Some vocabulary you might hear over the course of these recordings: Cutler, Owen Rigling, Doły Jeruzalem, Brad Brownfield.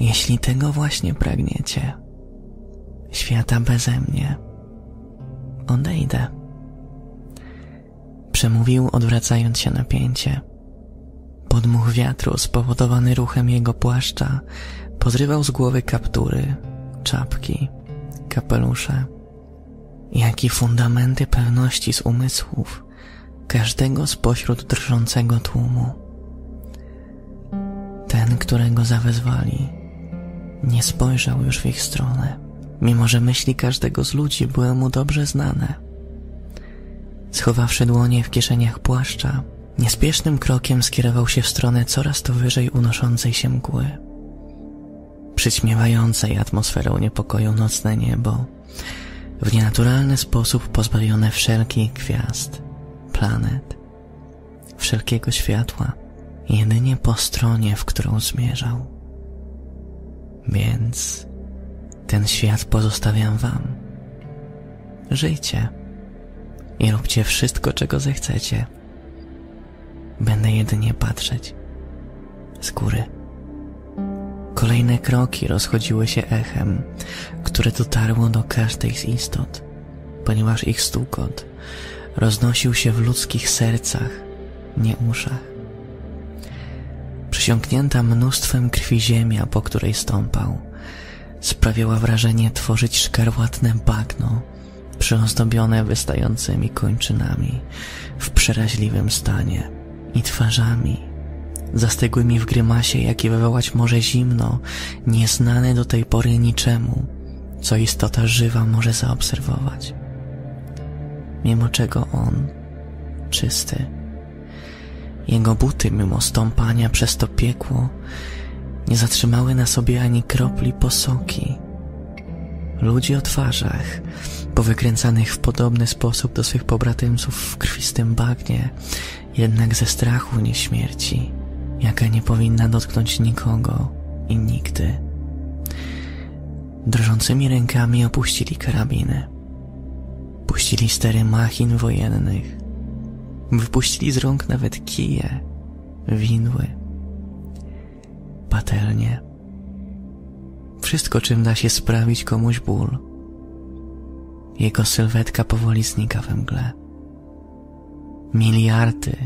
jeśli tego właśnie pragniecie, świata beze mnie, odejdę. Przemówił, odwracając się na pięcie. Podmuch wiatru, spowodowany ruchem jego płaszcza, podrywał z głowy kaptury, czapki, kapelusze, jak i fundamenty pewności z umysłów każdego spośród drżącego tłumu. Ten, którego zawezwali, nie spojrzał już w ich stronę, mimo że myśli każdego z ludzi były mu dobrze znane. Schowawszy dłonie w kieszeniach płaszcza, niespiesznym krokiem skierował się w stronę coraz to wyżej unoszącej się mgły. Przyćmiewającej atmosferą niepokoju nocne niebo, w nienaturalny sposób pozbawione wszelkich gwiazd, planet, wszelkiego światła, jedynie po stronie, w którą zmierzał. Więc ten świat pozostawiam wam. Żyjcie i róbcie wszystko, czego zechcecie. Będę jedynie patrzeć z góry. Kolejne kroki rozchodziły się echem, które dotarło do każdej z istot, ponieważ ich stukot roznosił się w ludzkich sercach, nie uszach. Przesiąknięta mnóstwem krwi ziemia, po której stąpał, sprawiała wrażenie tworzyć szkarłatne bagno, przyozdobione wystającymi kończynami w przeraźliwym stanie i twarzami, zastygłymi w grymasie, jaki wywołać może zimno, nieznane do tej pory niczemu, co istota żywa może zaobserwować. Mimo czego on, czysty, jego buty mimo stąpania przez to piekło, nie zatrzymały na sobie ani kropli posoki. Ludzi o twarzach, powykręcanych w podobny sposób do swych pobratymców w krwistym bagnie, jednak ze strachu nieśmierci, jaka nie powinna dotknąć nikogo i nigdy. Drżącymi rękami opuścili karabiny. Puścili stery machin wojennych. Wypuścili z rąk nawet kije, widły, patelnie. Wszystko, czym da się sprawić komuś ból. Jego sylwetka powoli znika we mgle. Miliardy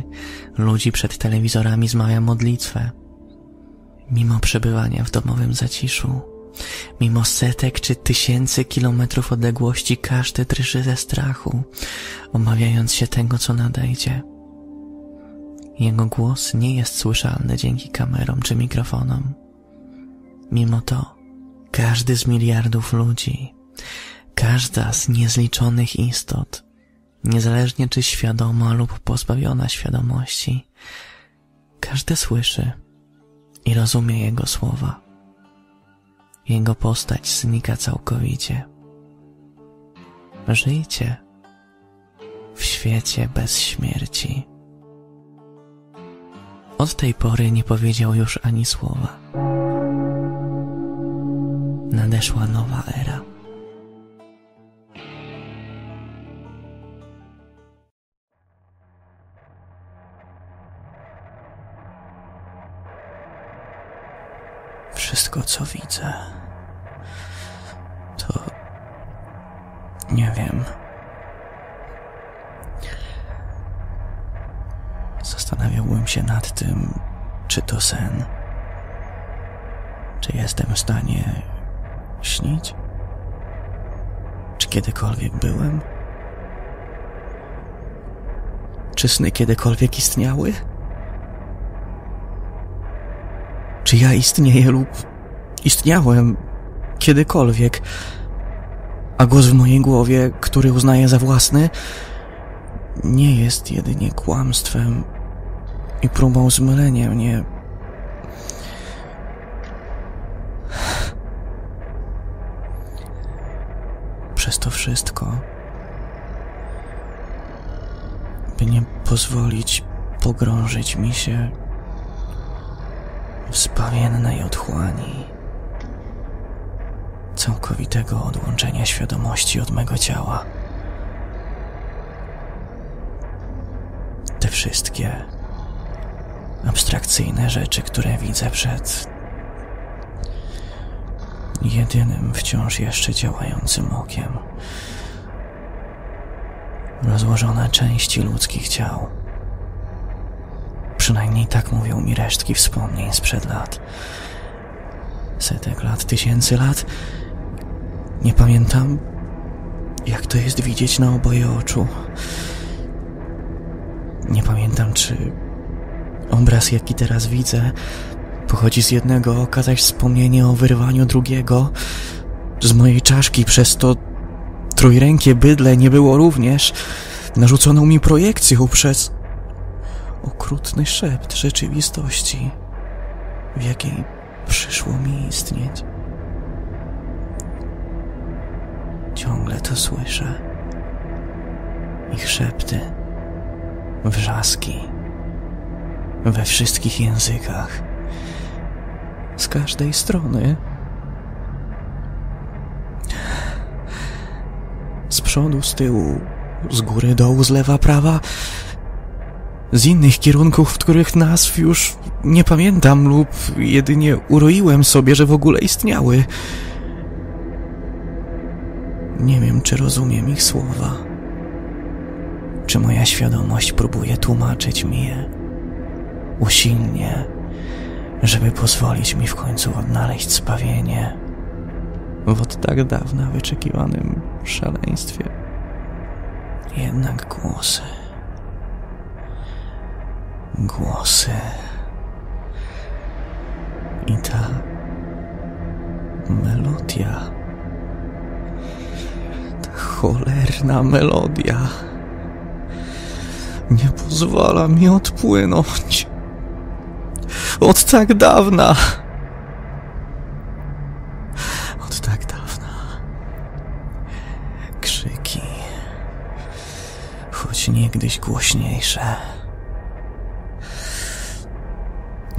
ludzi przed telewizorami zmawia modlitwę. Mimo przebywania w domowym zaciszu, mimo setek czy tysięcy kilometrów odległości, każdy drży ze strachu, obawiając się tego, co nadejdzie. Jego głos nie jest słyszalny dzięki kamerom czy mikrofonom. Mimo to każdy z miliardów ludzi, każda z niezliczonych istot, niezależnie czy świadoma lub pozbawiona świadomości, każdy słyszy i rozumie jego słowa. Jego postać znika całkowicie. Żyjcie w świecie bez śmierci. Od tej pory nie powiedział już ani słowa. Nadeszła nowa era. Wszystko, co widzę, to... nie wiem. Zastanawiałbym się nad tym, czy to sen. Czy jestem w stanie śnić? Czy kiedykolwiek byłem? Czy sny kiedykolwiek istniały? Czy ja istnieję lub istniałem kiedykolwiek, a głos w mojej głowie, który uznaję za własny, nie jest jedynie kłamstwem i próbą zmylenia mnie. Przez to wszystko, by nie pozwolić pogrążyć mi się w zbawiennej otchłani całkowitego odłączenia świadomości od mego ciała. Te wszystkie abstrakcyjne rzeczy, które widzę przed jedynym wciąż jeszcze działającym okiem. Rozłożone części ludzkich ciał. Przynajmniej tak mówią mi resztki wspomnień sprzed lat. Setek lat, tysięcy lat. Nie pamiętam, jak to jest widzieć na oboje oczu. Nie pamiętam, czy obraz, jaki teraz widzę, pochodzi z jednego oka, zaś wspomnienie o wyrwaniu drugiego z mojej czaszki. Przez to trójrękie bydle nie było również narzuconą mi projekcją przez okrutny szept rzeczywistości, w jakiej przyszło mi istnieć. Ciągle to słyszę. Ich szepty, wrzaski, we wszystkich językach, z każdej strony. Z przodu, z tyłu, z góry, dołu, z lewa, prawa, z innych kierunków, w których nazw już nie pamiętam lub jedynie uroiłem sobie, że w ogóle istniały. Nie wiem, czy rozumiem ich słowa, czy moja świadomość próbuje tłumaczyć mi je usilnie, żeby pozwolić mi w końcu odnaleźć zbawienie w od tak dawna wyczekiwanym szaleństwie. Jednak głosy. Głosy. I ta melodia. Ta cholerna melodia nie pozwala mi odpłynąć. Od tak dawna. Od tak dawna. Krzyki. Choć niegdyś głośniejsze.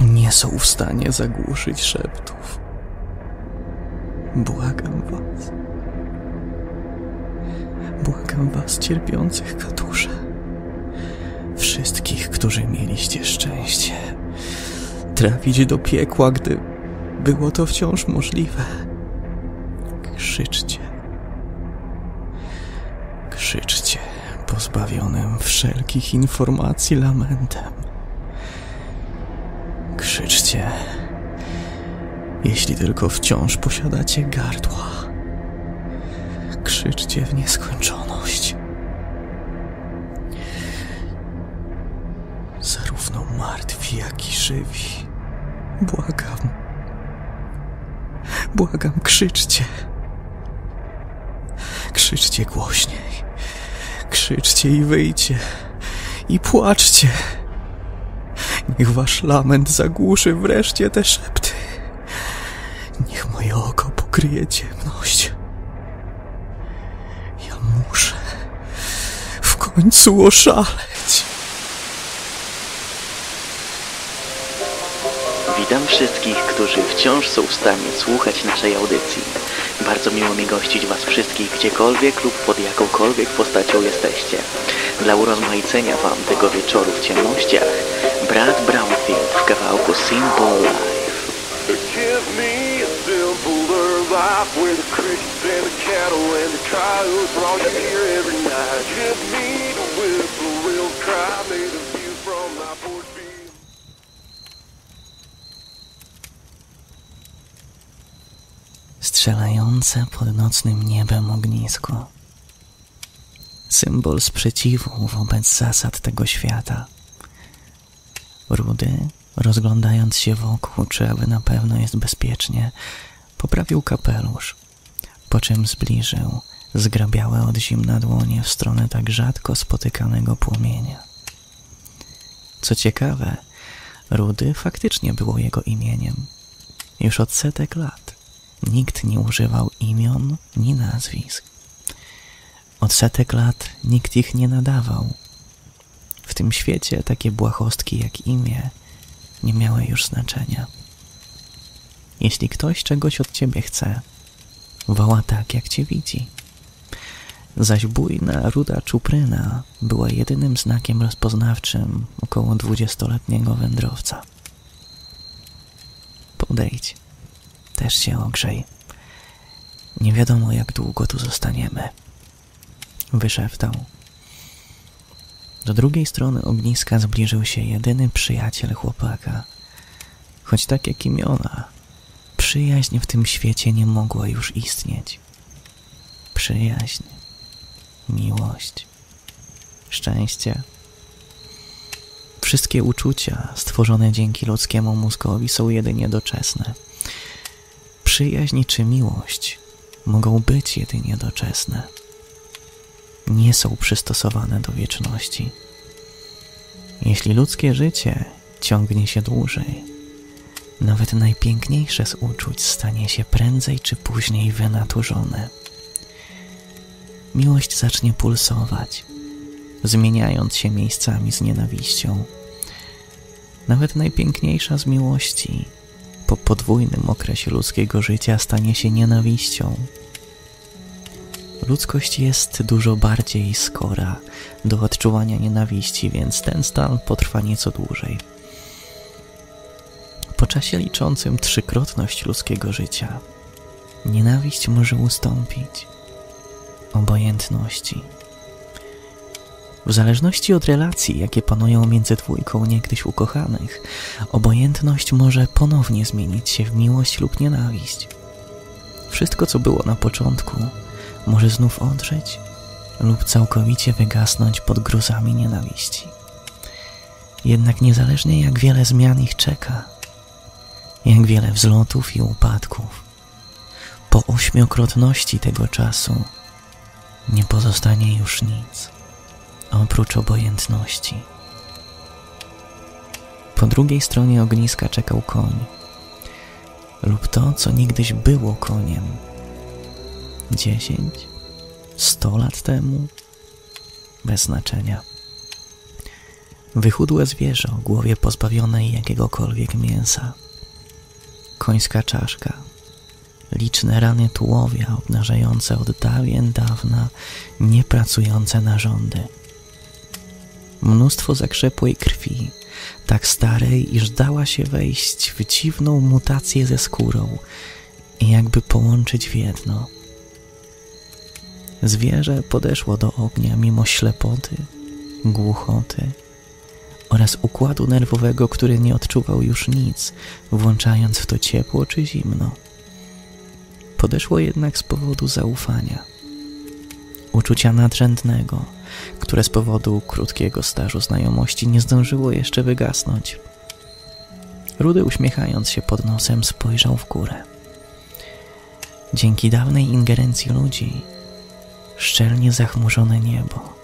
Nie są w stanie zagłuszyć szeptów. Błagam was. Błagam was, cierpiących katusze. Wszystkich, którzy mieliście szczęście trafić do piekła, gdy było to wciąż możliwe. Krzyczcie. Krzyczcie pozbawionym wszelkich informacji lamentem. Krzyczcie, jeśli tylko wciąż posiadacie gardła. Krzyczcie w nieskończoność. Zarówno martwi, jak i żywi. Błagam. Błagam, krzyczcie. Krzyczcie głośniej. Krzyczcie i wyjcie. I płaczcie. Niech wasz lament zagłuszy wreszcie te szepty. Niech moje oko pokryje ciemność. Ja muszę w końcu oszaleć. Witam wszystkich, którzy wciąż są w stanie słuchać naszej audycji. Bardzo miło mi gościć was wszystkich gdziekolwiek lub pod jakąkolwiek postacią jesteście. Dla urozmaicenia wam tego wieczoru w ciemnościach Brad Brownfield w kawałku Simple Life. Strzelające pod nocnym niebem ognisko. Symbol sprzeciwu wobec zasad tego świata. Rudy, rozglądając się wokół, czy aby na pewno jest bezpiecznie, poprawił kapelusz, po czym zbliżył zgrabiałe od zimna dłonie w stronę tak rzadko spotykanego płomienia. Co ciekawe, Rudy faktycznie było jego imieniem. Już od setek lat nikt nie używał imion ni nazwisk. Od setek lat nikt ich nie nadawał. W tym świecie takie błahostki jak imię nie miały już znaczenia. Jeśli ktoś czegoś od ciebie chce, woła tak, jak cię widzi. Zaś bujna, ruda czupryna była jedynym znakiem rozpoznawczym około 20-letniego wędrowca. Podejdź. Też się ogrzej. Nie wiadomo, jak długo tu zostaniemy. Wyszeptał. Do drugiej strony ogniska zbliżył się jedyny przyjaciel chłopaka. Choć tak jak imiona, przyjaźń w tym świecie nie mogła już istnieć. Przyjaźń, miłość, szczęście. Wszystkie uczucia stworzone dzięki ludzkiemu mózgowi są jedynie doczesne. Przyjaźń czy miłość mogą być jedynie doczesne. Nie są przystosowane do wieczności. Jeśli ludzkie życie ciągnie się dłużej, nawet najpiękniejsze z uczuć stanie się prędzej czy później wynaturzone. Miłość zacznie pulsować, zmieniając się miejscami z nienawiścią. Nawet najpiękniejsza z miłości po podwójnym okresie ludzkiego życia stanie się nienawiścią. Ludzkość jest dużo bardziej skora do odczuwania nienawiści, więc ten stan potrwa nieco dłużej. Po czasie liczącym trzykrotność ludzkiego życia, nienawiść może ustąpić obojętności. W zależności od relacji, jakie panują między dwójką niegdyś ukochanych, obojętność może ponownie zmienić się w miłość lub nienawiść. Wszystko, co było na początku, może znów odżyć lub całkowicie wygasnąć pod gruzami nienawiści. Jednak niezależnie jak wiele zmian ich czeka, jak wiele wzlotów i upadków, po ośmiokrotności tego czasu nie pozostanie już nic oprócz obojętności. Po drugiej stronie ogniska czekał koń lub to, co niegdyś było koniem. 10, 100 lat temu? Bez znaczenia. Wychudłe zwierzę o głowie pozbawionej jakiegokolwiek mięsa. Końska czaszka. Liczne rany tułowia obnażające od dawien dawna niepracujące narządy. Mnóstwo zakrzepłej krwi, tak starej, iż dała się wejść w dziwną mutację ze skórą i jakby połączyć w jedno. Zwierzę podeszło do ognia mimo ślepoty, głuchoty oraz układu nerwowego, który nie odczuwał już nic, włączając w to ciepło czy zimno. Podeszło jednak z powodu zaufania, uczucia nadrzędnego, które z powodu krótkiego stażu znajomości nie zdążyło jeszcze wygasnąć. Rudy, uśmiechając się pod nosem, spojrzał w górę. Dzięki dawnej ingerencji ludzi szczelnie zachmurzone niebo,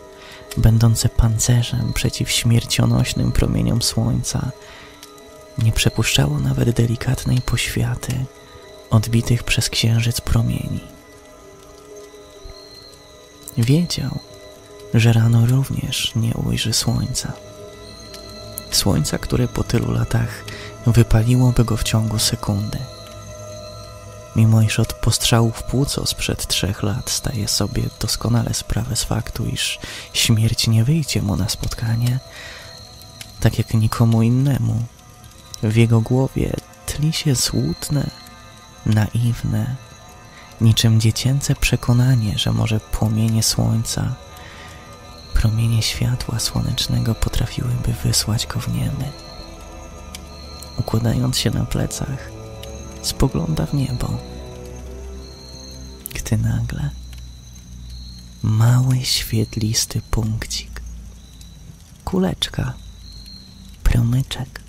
będące pancerzem przeciw śmiercionośnym promieniom słońca, nie przepuszczało nawet delikatnej poświaty odbitych przez księżyc promieni. Wiedział, że rano również nie ujrzy słońca. Słońca, które po tylu latach wypaliłoby go w ciągu sekundy. Mimo iż od postrzału w płuco sprzed 3 lat staje sobie doskonale sprawę z faktu, iż śmierć nie wyjdzie mu na spotkanie, tak jak nikomu innemu, w jego głowie tli się złudne, naiwne, niczym dziecięce przekonanie, że może płomienie słońca, promienie światła słonecznego potrafiłyby wysłać go w niemy. Układając się na plecach, spogląda w niebo, gdy nagle mały, świetlisty punkcik, kuleczka, promyczek.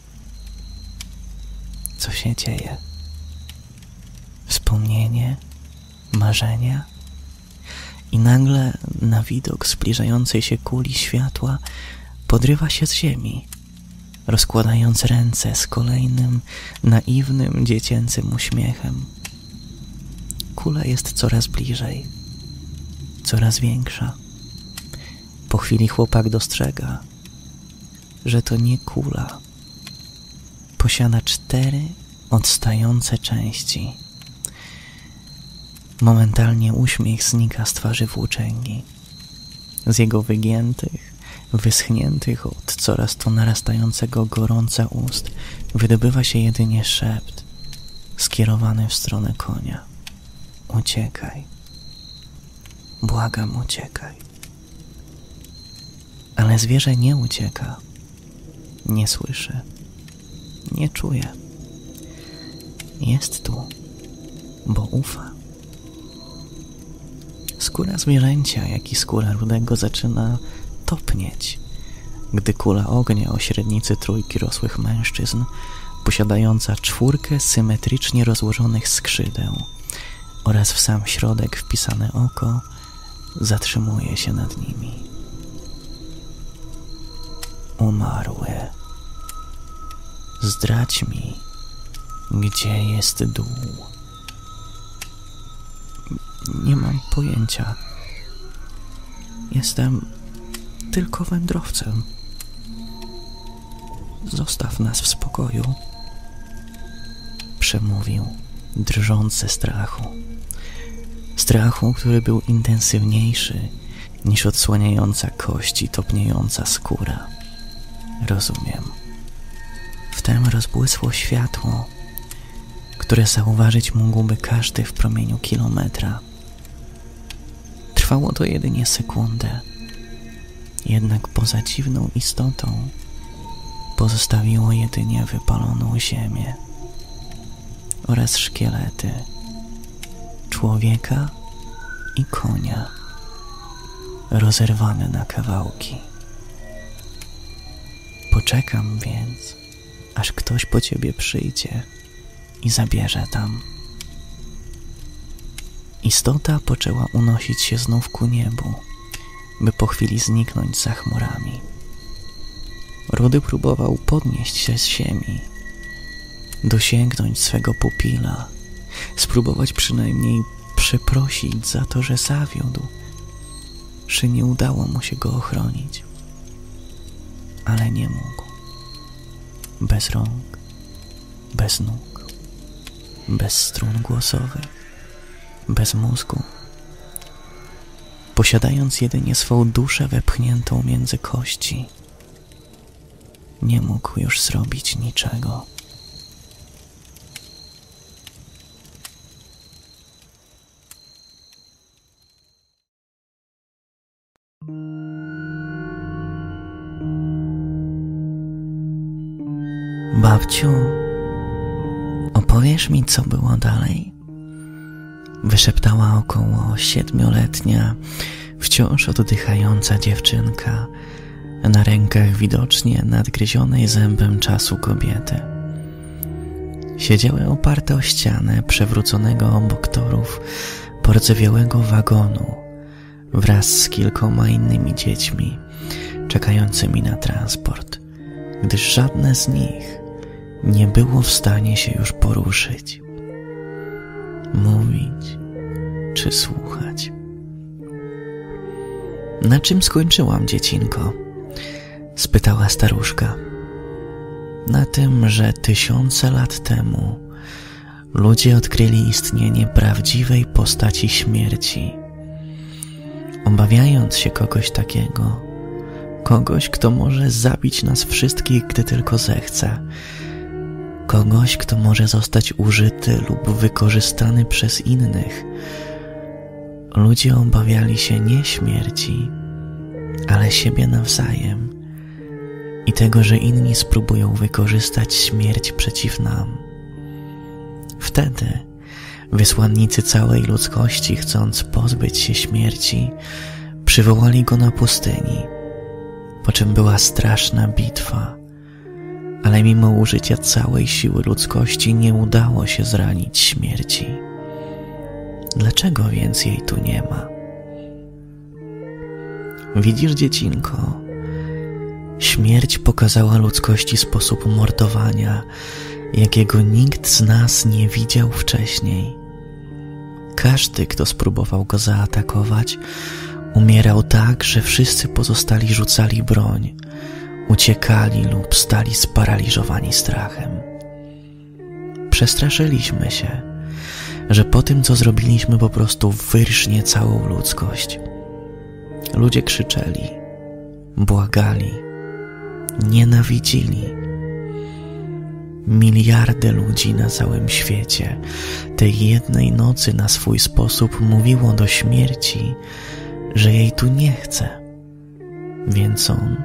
Co się dzieje? Wspomnienie, marzenia i nagle na widok zbliżającej się kuli światła podrywa się z ziemi, rozkładając ręce z kolejnym, naiwnym, dziecięcym uśmiechem. Kula jest coraz bliżej, coraz większa. Po chwili chłopak dostrzega, że to nie kula. Posiada 4 odstające części. Momentalnie uśmiech znika z twarzy włóczęgi. Z jego wygiętych, wyschniętych od coraz to narastającego gorąca ust wydobywa się jedynie szept skierowany w stronę konia. uciekaj. Błagam, uciekaj. Ale zwierzę nie ucieka. Nie słyszy. Nie czuje. Jest tu, bo ufa. Skóra zwierzęcia, jak i skóra rudego zaczyna topnieć, gdy kula ognia o średnicy trójki rosłych mężczyzn, posiadająca czwórkę symetrycznie rozłożonych skrzydeł oraz w sam środek wpisane oko, zatrzymuje się nad nimi. Umarły, zdradź mi, gdzie jest dół. Nie mam pojęcia. Jestem tylko wędrowcem. Zostaw nas w spokoju, przemówił, drżąc ze strachu. Strachu, który był intensywniejszy niż odsłaniająca kość i topniejąca skóra. Rozumiem. Wtem rozbłysło światło, które zauważyć mógłby każdy w promieniu kilometra. Trwało to jedynie sekundę, jednak poza dziwną istotą pozostawiło jedynie wypaloną ziemię oraz szkielety człowieka i konia, rozerwane na kawałki. Poczekam więc, aż ktoś po ciebie przyjdzie i zabierze tam. Istota poczęła unosić się znów ku niebu, by po chwili zniknąć za chmurami. Rudy próbował podnieść się z ziemi, dosięgnąć swego pupila, spróbować przynajmniej przeprosić za to, że zawiódł, że nie udało mu się go ochronić. Ale nie mógł. Bez rąk, bez nóg, bez strun głosowych, bez mózgu. Posiadając jedynie swą duszę wepchniętą między kości, nie mógł już zrobić niczego. Babciu, opowiesz mi, co było dalej? Wyszeptała około 7-letnia, wciąż oddychająca dziewczynka, na rękach widocznie nadgryzionej zębem czasu kobiety. Siedziały oparte o ścianę przewróconego obok torów pordzewiałego wagonu wraz z kilkoma innymi dziećmi czekającymi na transport, gdyż żadne z nich nie było w stanie się już poruszyć, mówić czy słuchać. Na czym skończyłam, dziecinko? Spytała staruszka. Na tym, że 1000 lat temu ludzie odkryli istnienie prawdziwej postaci śmierci. Obawiając się kogoś takiego, kogoś, kto może zabić nas wszystkich, gdy tylko zechce, kogoś, kto może zostać użyty lub wykorzystany przez innych, ludzie obawiali się nie śmierci, ale siebie nawzajem i tego, że inni spróbują wykorzystać śmierć przeciw nam. Wtedy wysłannicy całej ludzkości, chcąc pozbyć się śmierci, przywołali go na pustyni, po czym była straszna bitwa, ale mimo użycia całej siły ludzkości nie udało się zranić śmierci. Dlaczego więc jej tu nie ma? Widzisz, dziecinko, śmierć pokazała ludzkości sposób mordowania, jakiego nikt z nas nie widział wcześniej. Każdy, kto spróbował go zaatakować, umierał tak, że wszyscy pozostali rzucali broń, uciekali lub stali sparaliżowani strachem. Przestraszyliśmy się, że po tym, co zrobiliśmy, po prostu wyrżnie całą ludzkość. Ludzie krzyczeli, błagali, nienawidzili. miliardy ludzi na całym świecie tej jednej nocy na swój sposób mówiło do śmierci, że jej tu nie chce. Więc on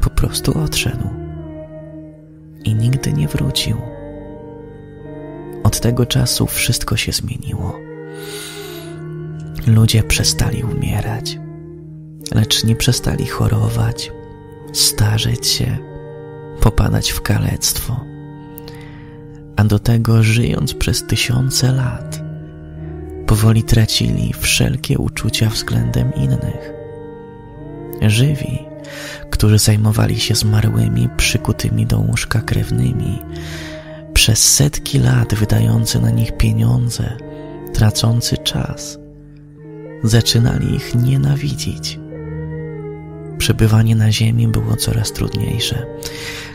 po prostu odszedł i nigdy nie wrócił. Od tego czasu wszystko się zmieniło. Ludzie przestali umierać, lecz nie przestali chorować, starzeć się, popadać w kalectwo. A do tego, żyjąc przez tysiące lat, powoli tracili wszelkie uczucia względem innych. Żywi, którzy zajmowali się zmarłymi, przykutymi do łóżka krewnymi, przez setki lat wydający na nich pieniądze, tracący czas, zaczynali ich nienawidzić. Przebywanie na ziemi było coraz trudniejsze.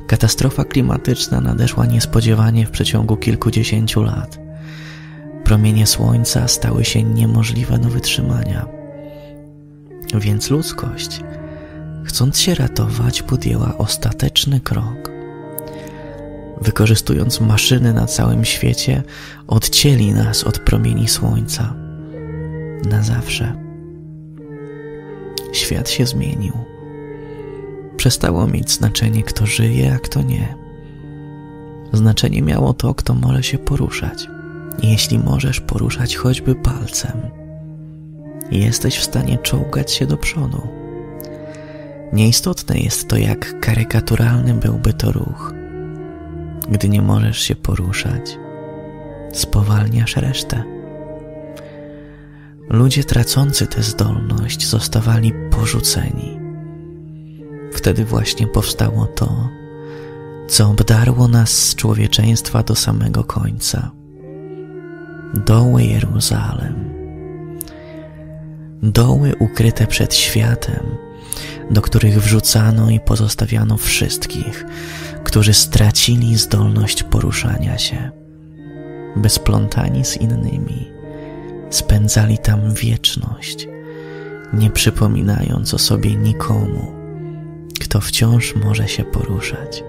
Katastrofa klimatyczna nadeszła niespodziewanie w przeciągu kilkudziesięciu lat. Promienie słońca stały się niemożliwe do wytrzymania. Więc ludzkość, chcąc się ratować, podjęła ostateczny krok. Wykorzystując maszyny na całym świecie, odcięli nas od promieni słońca. Na zawsze. Świat się zmienił. Przestało mieć znaczenie, kto żyje, a kto nie. Znaczenie miało to, kto może się poruszać. Jeśli możesz poruszać choćby palcem, jesteś w stanie czołgać się do przodu. Nieistotne jest to, jak karykaturalny byłby to ruch. Gdy nie możesz się poruszać, spowalniasz resztę. Ludzie tracący tę zdolność zostawali porzuceni. Wtedy właśnie powstało to, co obdarło nas z człowieczeństwa do samego końca. Doły Jeruzalem. Doły ukryte przed światem, do których wrzucano i pozostawiano wszystkich, którzy stracili zdolność poruszania się. Bezplątani z innymi, spędzali tam wieczność, nie przypominając o sobie nikomu, kto wciąż może się poruszać.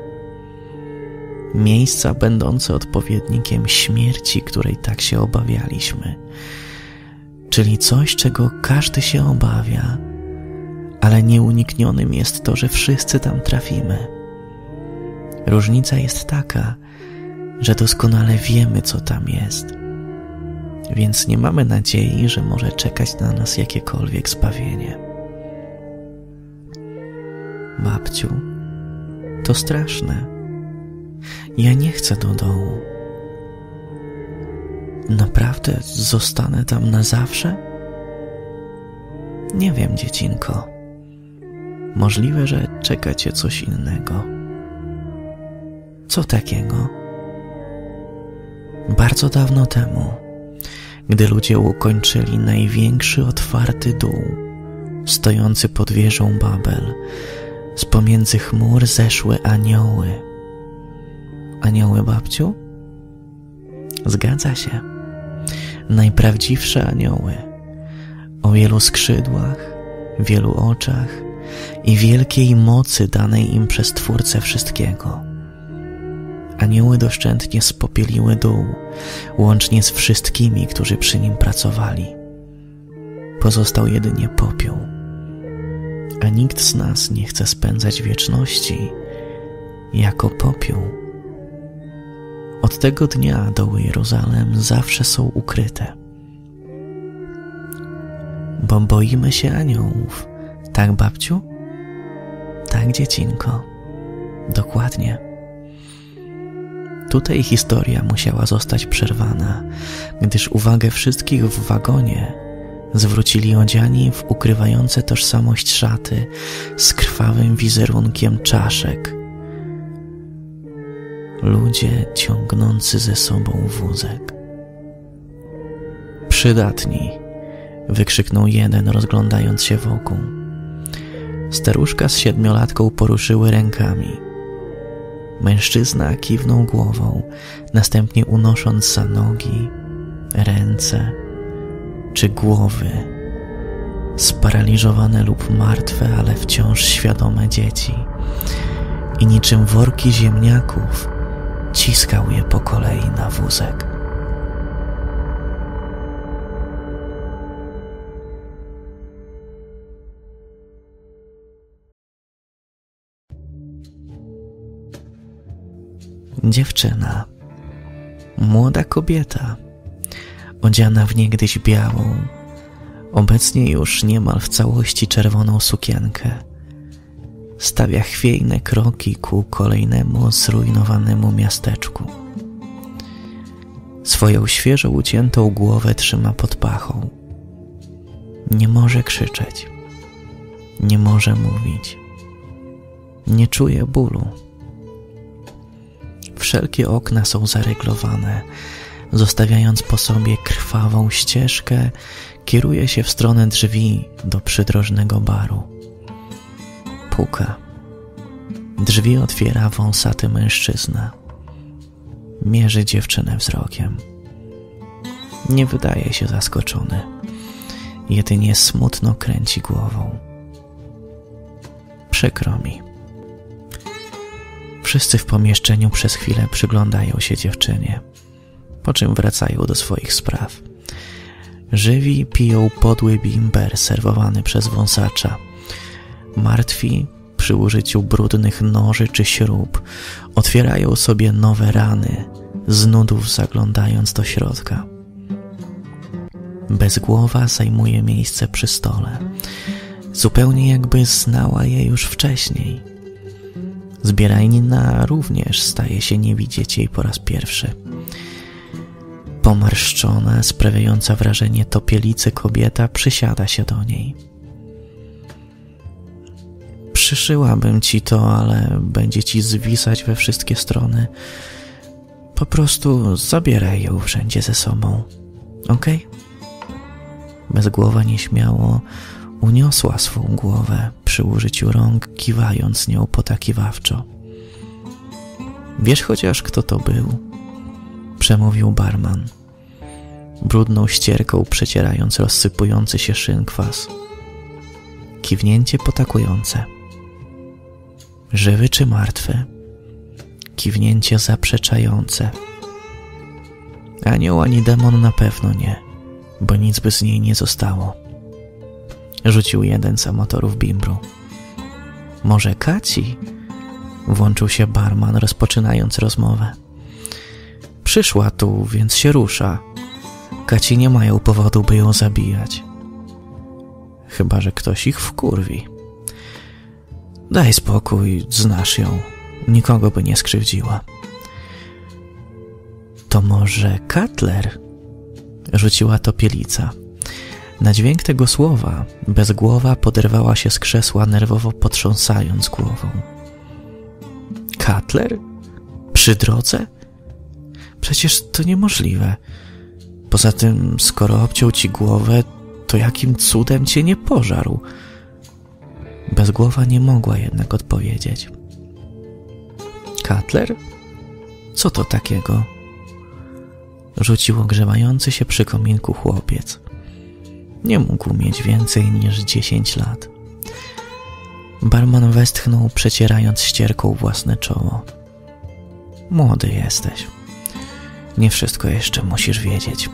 Miejsca będące odpowiednikiem śmierci, której tak się obawialiśmy, czyli coś, czego każdy się obawia, ale nieuniknionym jest to, że wszyscy tam trafimy. Różnica jest taka, że doskonale wiemy, co tam jest, więc nie mamy nadziei, że może czekać na nas jakiekolwiek zbawienie. Babciu, to straszne. Ja nie chcę do dołu. Naprawdę zostanę tam na zawsze? Nie wiem, dziecinko. Możliwe, że czeka cię coś innego. Co takiego? Bardzo dawno temu, gdy ludzie ukończyli największy otwarty dół, stojący pod wieżą Babel, z pomiędzy chmur zeszły anioły. Anioły, babciu? Zgadza się. Najprawdziwsze anioły. O wielu skrzydłach, wielu oczach i wielkiej mocy danej im przez Twórcę wszystkiego. Anioły doszczętnie spopieliły dół, łącznie z wszystkimi, którzy przy nim pracowali. Pozostał jedynie popiół. A nikt z nas nie chce spędzać wieczności jako popiół. Od tego dnia doły Jeruzalem zawsze są ukryte. Bo boimy się aniołów. Tak, babciu? Tak, dziecinko. Dokładnie. Tutaj historia musiała zostać przerwana, gdyż uwagę wszystkich w wagonie zwrócili odziani w ukrywające tożsamość szaty z krwawym wizerunkiem czaszek. Ludzie ciągnący ze sobą wózek. Przydatni! Wykrzyknął jeden, rozglądając się wokół. Staruszka z siedmiolatką poruszyły rękami. Mężczyzna kiwnął głową, następnie unosząc za nogi, ręce czy głowy sparaliżowane lub martwe, ale wciąż świadome dzieci i niczym worki ziemniaków wciskał je po kolei na wózek. Dziewczyna, młoda kobieta, odziana w niegdyś białą, obecnie już niemal w całości czerwoną sukienkę, stawia chwiejne kroki ku kolejnemu zrujnowanemu miasteczku. Swoją świeżo uciętą głowę trzyma pod pachą. Nie może krzyczeć, nie może mówić, nie czuje bólu. Wszelkie okna są zaryglowane, zostawiając po sobie krwawą ścieżkę, kieruje się w stronę drzwi do przydrożnego baru. Puka. Drzwi otwiera wąsaty mężczyzna. Mierzy dziewczynę wzrokiem. Nie wydaje się zaskoczony. Jedynie smutno kręci głową. Przykro mi. Wszyscy w pomieszczeniu przez chwilę przyglądają się dziewczynie, po czym wracają do swoich spraw. Żywi piją podły bimber serwowany przez wąsacza. Martwi, przy użyciu brudnych noży czy śrub, otwierają sobie nowe rany, z nudów zaglądając do środka. Bezgłowa zajmuje miejsce przy stole, zupełnie jakby znała je już wcześniej. Zbierajnina również staje się nie widzieć jej po raz pierwszy. Pomarszczona, sprawiająca wrażenie topielicy kobieta przysiada się do niej. Przyszyłabym ci to, ale będzie ci zwisać we wszystkie strony. Po prostu zabieraj ją wszędzie ze sobą, okej? Bezgłowa nieśmiało uniosła swą głowę przy użyciu rąk, kiwając nią potakiwawczo. Wiesz chociaż, kto to był? Przemówił barman, brudną ścierką przecierając rozsypujący się szynkwas. Kiwnięcie potakujące. Żywy czy martwy? Kiwnięcie zaprzeczające. Anioł ani demon na pewno nie, bo nic by z niej nie zostało. Rzucił jeden z amatorów bimbru. Może Kaci? Włączył się barman, rozpoczynając rozmowę. Przyszła tu, więc się rusza. Kaci nie mają powodu, by ją zabijać. Chyba że ktoś ich wkurwi. Daj spokój, znasz ją. Nikogo by nie skrzywdziła. To może Cutler? Rzuciła topielica. Na dźwięk tego słowa bezgłowa poderwała się z krzesła, nerwowo potrząsając głową. Cutler? Przy drodze? Przecież to niemożliwe. Poza tym, skoro obciął ci głowę, to jakim cudem cię nie pożarł? Bezgłowa nie mogła jednak odpowiedzieć. Cutler? Co to takiego? Rzucił ogrzewający się przy kominku chłopiec. Nie mógł mieć więcej niż 10 lat. Barman westchnął, przecierając ścierką własne czoło. Młody jesteś. Nie wszystko jeszcze musisz wiedzieć.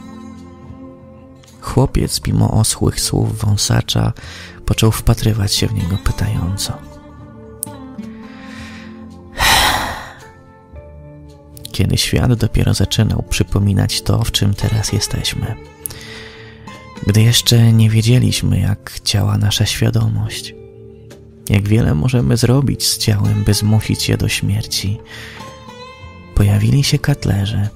Chłopiec, mimo oschłych słów wąsacza, począł wpatrywać się w niego pytająco. Kiedy świat dopiero zaczynał przypominać to, w czym teraz jesteśmy. Gdy jeszcze nie wiedzieliśmy, jak działa nasza świadomość. Jak wiele możemy zrobić z ciałem, by zmusić je do śmierci. Pojawili się Cutlerzy.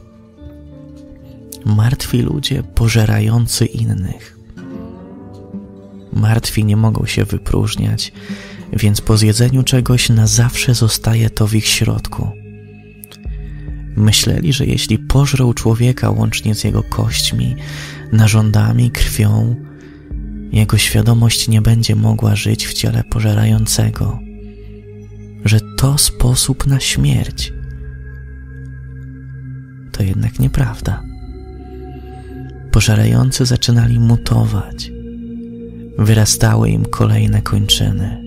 Martwi ludzie pożerający innych. Martwi nie mogą się wypróżniać, więc po zjedzeniu czegoś na zawsze zostaje to w ich środku. Myśleli, że jeśli pożrą człowieka łącznie z jego kośćmi, narządami, krwią, jego świadomość nie będzie mogła żyć w ciele pożerającego. Że to sposób na śmierć. To jednak nieprawda. Pożerający zaczynali mutować. Wyrastały im kolejne kończyny,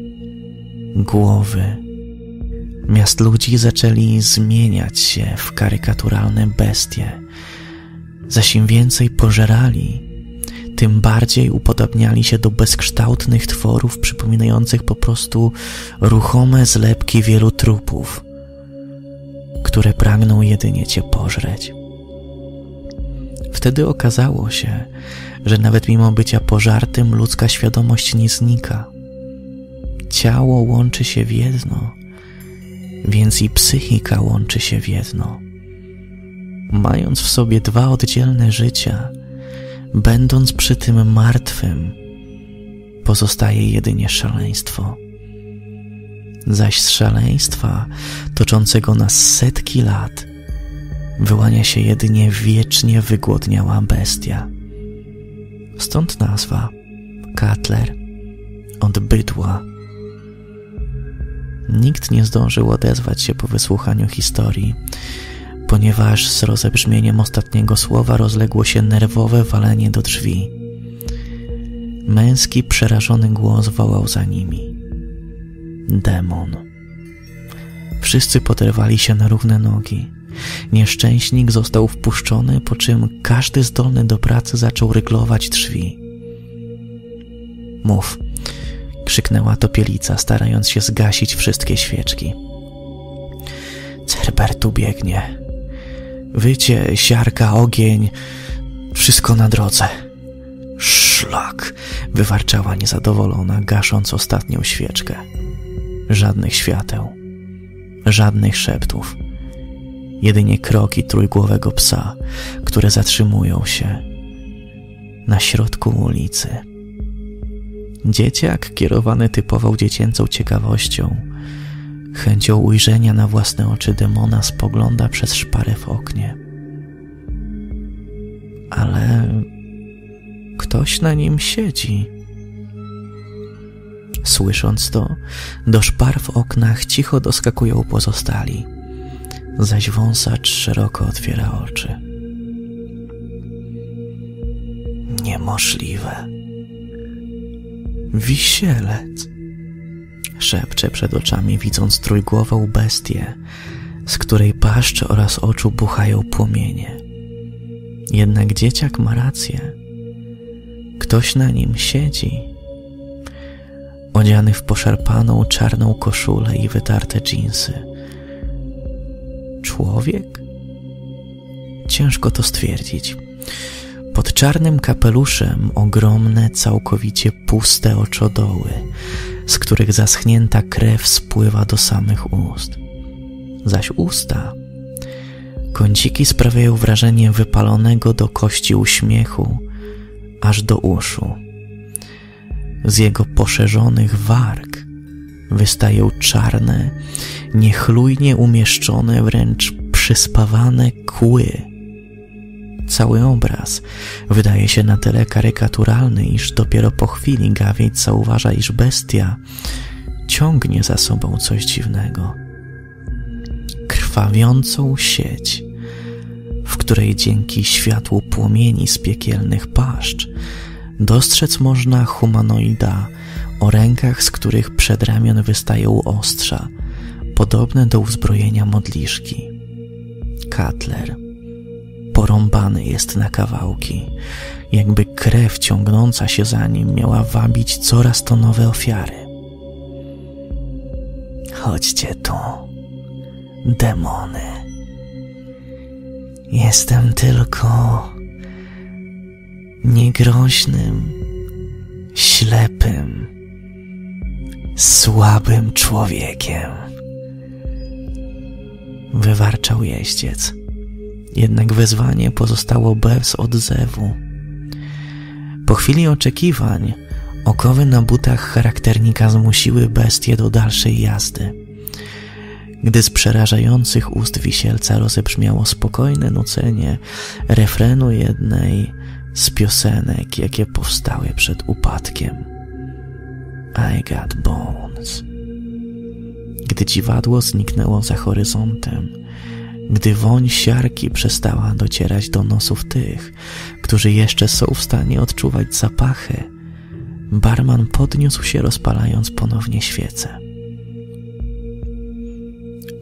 głowy, miast ludzi zaczęli zmieniać się w karykaturalne bestie, zaś im więcej pożerali, tym bardziej upodobniali się do bezkształtnych tworów przypominających po prostu ruchome zlepki wielu trupów, które pragną jedynie cię pożreć. Wtedy okazało się, że nawet mimo bycia pożartym ludzka świadomość nie znika. Ciało łączy się w jedno, więc i psychika łączy się w jedno. Mając w sobie dwa oddzielne życia, będąc przy tym martwym, pozostaje jedynie szaleństwo. Zaś z szaleństwa toczącego nas setki lat wyłania się jedynie wiecznie wygłodniała bestia. Stąd nazwa Cutler od bydła. Nikt nie zdążył odezwać się po wysłuchaniu historii, ponieważ z rozebrzmieniem ostatniego słowa rozległo się nerwowe walenie do drzwi. Męski, przerażony głos wołał za nimi. Demon. Wszyscy poderwali się na równe nogi. Nieszczęśnik został wpuszczony, po czym każdy zdolny do pracy zaczął ryglować drzwi. Mów, krzyknęła topielica, starając się zgasić wszystkie świeczki. Cerber tu biegnie. Wycie, siarka, ogień, wszystko na drodze. Szlak, wywarczała niezadowolona, gasząc ostatnią świeczkę. Żadnych świateł, żadnych szeptów. Jedynie kroki trójgłowego psa, które zatrzymują się na środku ulicy. Dzieciak, kierowany typową dziecięcą ciekawością, chęcią ujrzenia na własne oczy demona, spogląda przez szparę w oknie. Ale ktoś na nim siedzi. Słysząc to, do szpar w oknach cicho doskakują pozostali, zaś wąsacz szeroko otwiera oczy. Niemożliwe. Wisielec, szepcze przed oczami, widząc trójgłową bestię, z której paszcz oraz oczu buchają płomienie. Jednak dzieciak ma rację. Ktoś na nim siedzi, odziany w poszarpaną czarną koszulę i wytarte dżinsy. Człowiek? Ciężko to stwierdzić. Pod czarnym kapeluszem ogromne, całkowicie puste oczodoły, z których zaschnięta krew spływa do samych ust. Zaś usta, kąciki sprawiają wrażenie wypalonego do kości uśmiechu aż do uszu. Z jego poszerzonych warg wystają czarne, niechlujnie umieszczone, wręcz przyspawane kły. Cały obraz wydaje się na tyle karykaturalny, iż dopiero po chwili Gawiec zauważa, iż bestia ciągnie za sobą coś dziwnego. Krwawiącą sieć, w której dzięki światłu płomieni z piekielnych paszcz dostrzec można humanoida o rękach, z których przed ramion wystają ostrza, podobne do uzbrojenia modliszki. Cutler porąbany jest na kawałki, jakby krew ciągnąca się za nim miała wabić coraz to nowe ofiary. Chodźcie tu, demony. Jestem tylko niegroźnym, ślepym, słabym człowiekiem, wywarczał jeździec. Jednak wezwanie pozostało bez odzewu. Po chwili oczekiwań okowy na butach charakternika zmusiły bestię do dalszej jazdy. Gdy z przerażających ust wisielca rozebrzmiało spokojne nucenie refrenu jednej z piosenek, jakie powstały przed upadkiem. I got bones. Gdy dziwadło zniknęło za horyzontem, gdy woń siarki przestała docierać do nosów tych, którzy jeszcze są w stanie odczuwać zapachy, barman podniósł się, rozpalając ponownie świecę.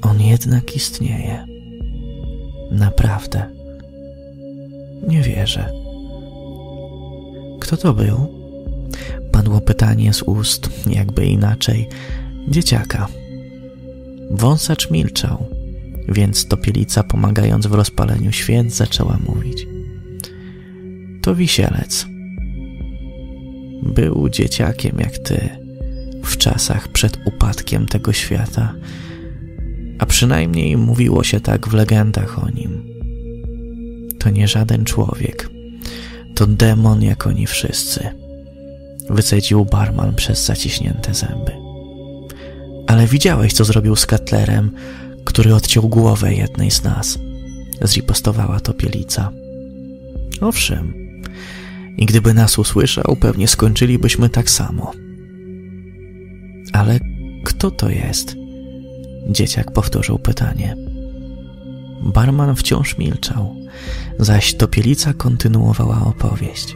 On jednak istnieje. Naprawdę. Nie wierzę. Kto to był? Padło pytanie z ust, jakby inaczej, dzieciaka. Wąsacz milczał, więc topielica, pomagając w rozpaleniu świec, zaczęła mówić. To Wisielec. Był dzieciakiem jak ty, w czasach przed upadkiem tego świata, a przynajmniej mówiło się tak w legendach o nim. To nie żaden człowiek, to demon jak oni wszyscy, wycedził barman przez zaciśnięte zęby. Ale widziałeś, co zrobił z Cutlerem, który odciął głowę jednej z nas, zripostowała topielica. Owszem, i gdyby nas usłyszał, pewnie skończylibyśmy tak samo. Ale kto to jest? Dzieciak powtórzył pytanie. Barman wciąż milczał, zaś topielica kontynuowała opowieść.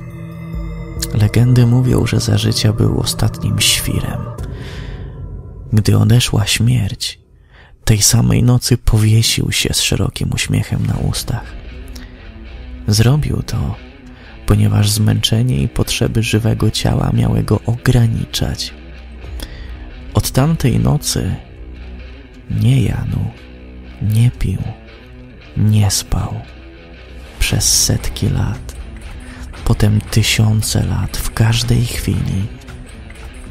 Legendy mówią, że za życia był ostatnim świrem. Gdy odeszła śmierć, tej samej nocy powiesił się z szerokim uśmiechem na ustach. Zrobił to, ponieważ zmęczenie i potrzeby żywego ciała miały go ograniczać. Od tamtej nocy nie jadł, nie pił, nie spał. Przez setki lat, potem tysiące lat, w każdej chwili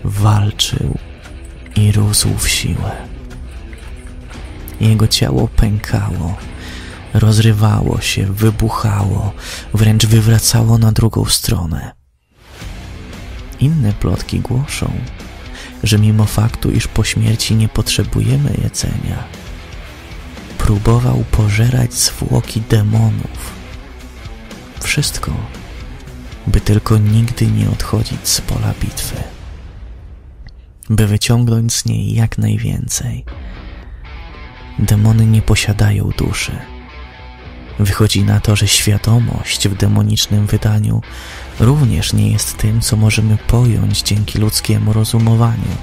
walczył i rósł w siłę. Jego ciało pękało, rozrywało się, wybuchało, wręcz wywracało na drugą stronę. Inne plotki głoszą, że mimo faktu, iż po śmierci nie potrzebujemy jedzenia, próbował pożerać zwłoki demonów. Wszystko, by tylko nigdy nie odchodzić z pola bitwy, by wyciągnąć z niej jak najwięcej. Demony nie posiadają duszy. Wychodzi na to, że świadomość w demonicznym wydaniu również nie jest tym, co możemy pojąć dzięki ludzkiemu rozumowaniu.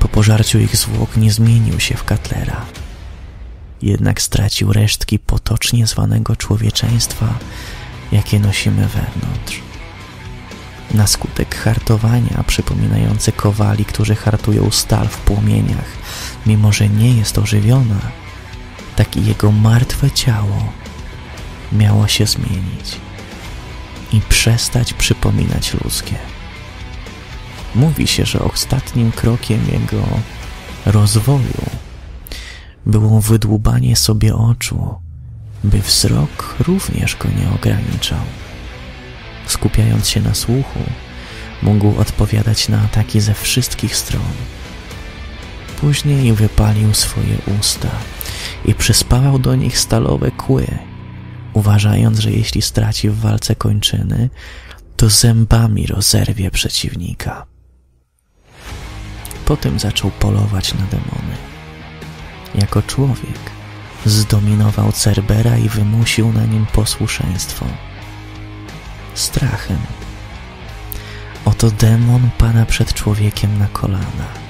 Po pożarciu ich zwłok nie zmienił się w Cutlera. Jednak stracił resztki potocznie zwanego człowieczeństwa, jakie nosimy wewnątrz. Na skutek hartowania, przypominające kowali, którzy hartują stal w płomieniach, mimo że nie jest ożywiona, tak i jego martwe ciało miało się zmienić i przestać przypominać ludzkie. Mówi się, że ostatnim krokiem jego rozwoju było wydłubanie sobie oczu, by wzrok również go nie ograniczał. Skupiając się na słuchu, mógł odpowiadać na ataki ze wszystkich stron. Później wypalił swoje usta i przyspawał do nich stalowe kły, uważając, że jeśli straci w walce kończyny, to zębami rozerwie przeciwnika. Potem zaczął polować na demony. Jako człowiek zdominował Cerbera i wymusił na nim posłuszeństwo. Strachem. Oto demon pada przed człowiekiem na kolana.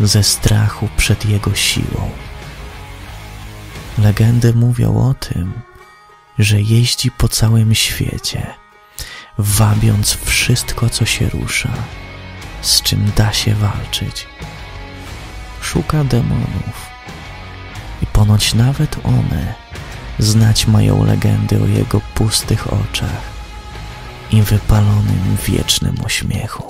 Ze strachu przed jego siłą. Legendy mówią o tym, że jeździ po całym świecie, wabiąc wszystko, co się rusza, z czym da się walczyć. Szuka demonów i ponoć nawet one znać mają legendy o jego pustych oczach i wypalonym wiecznym uśmiechu.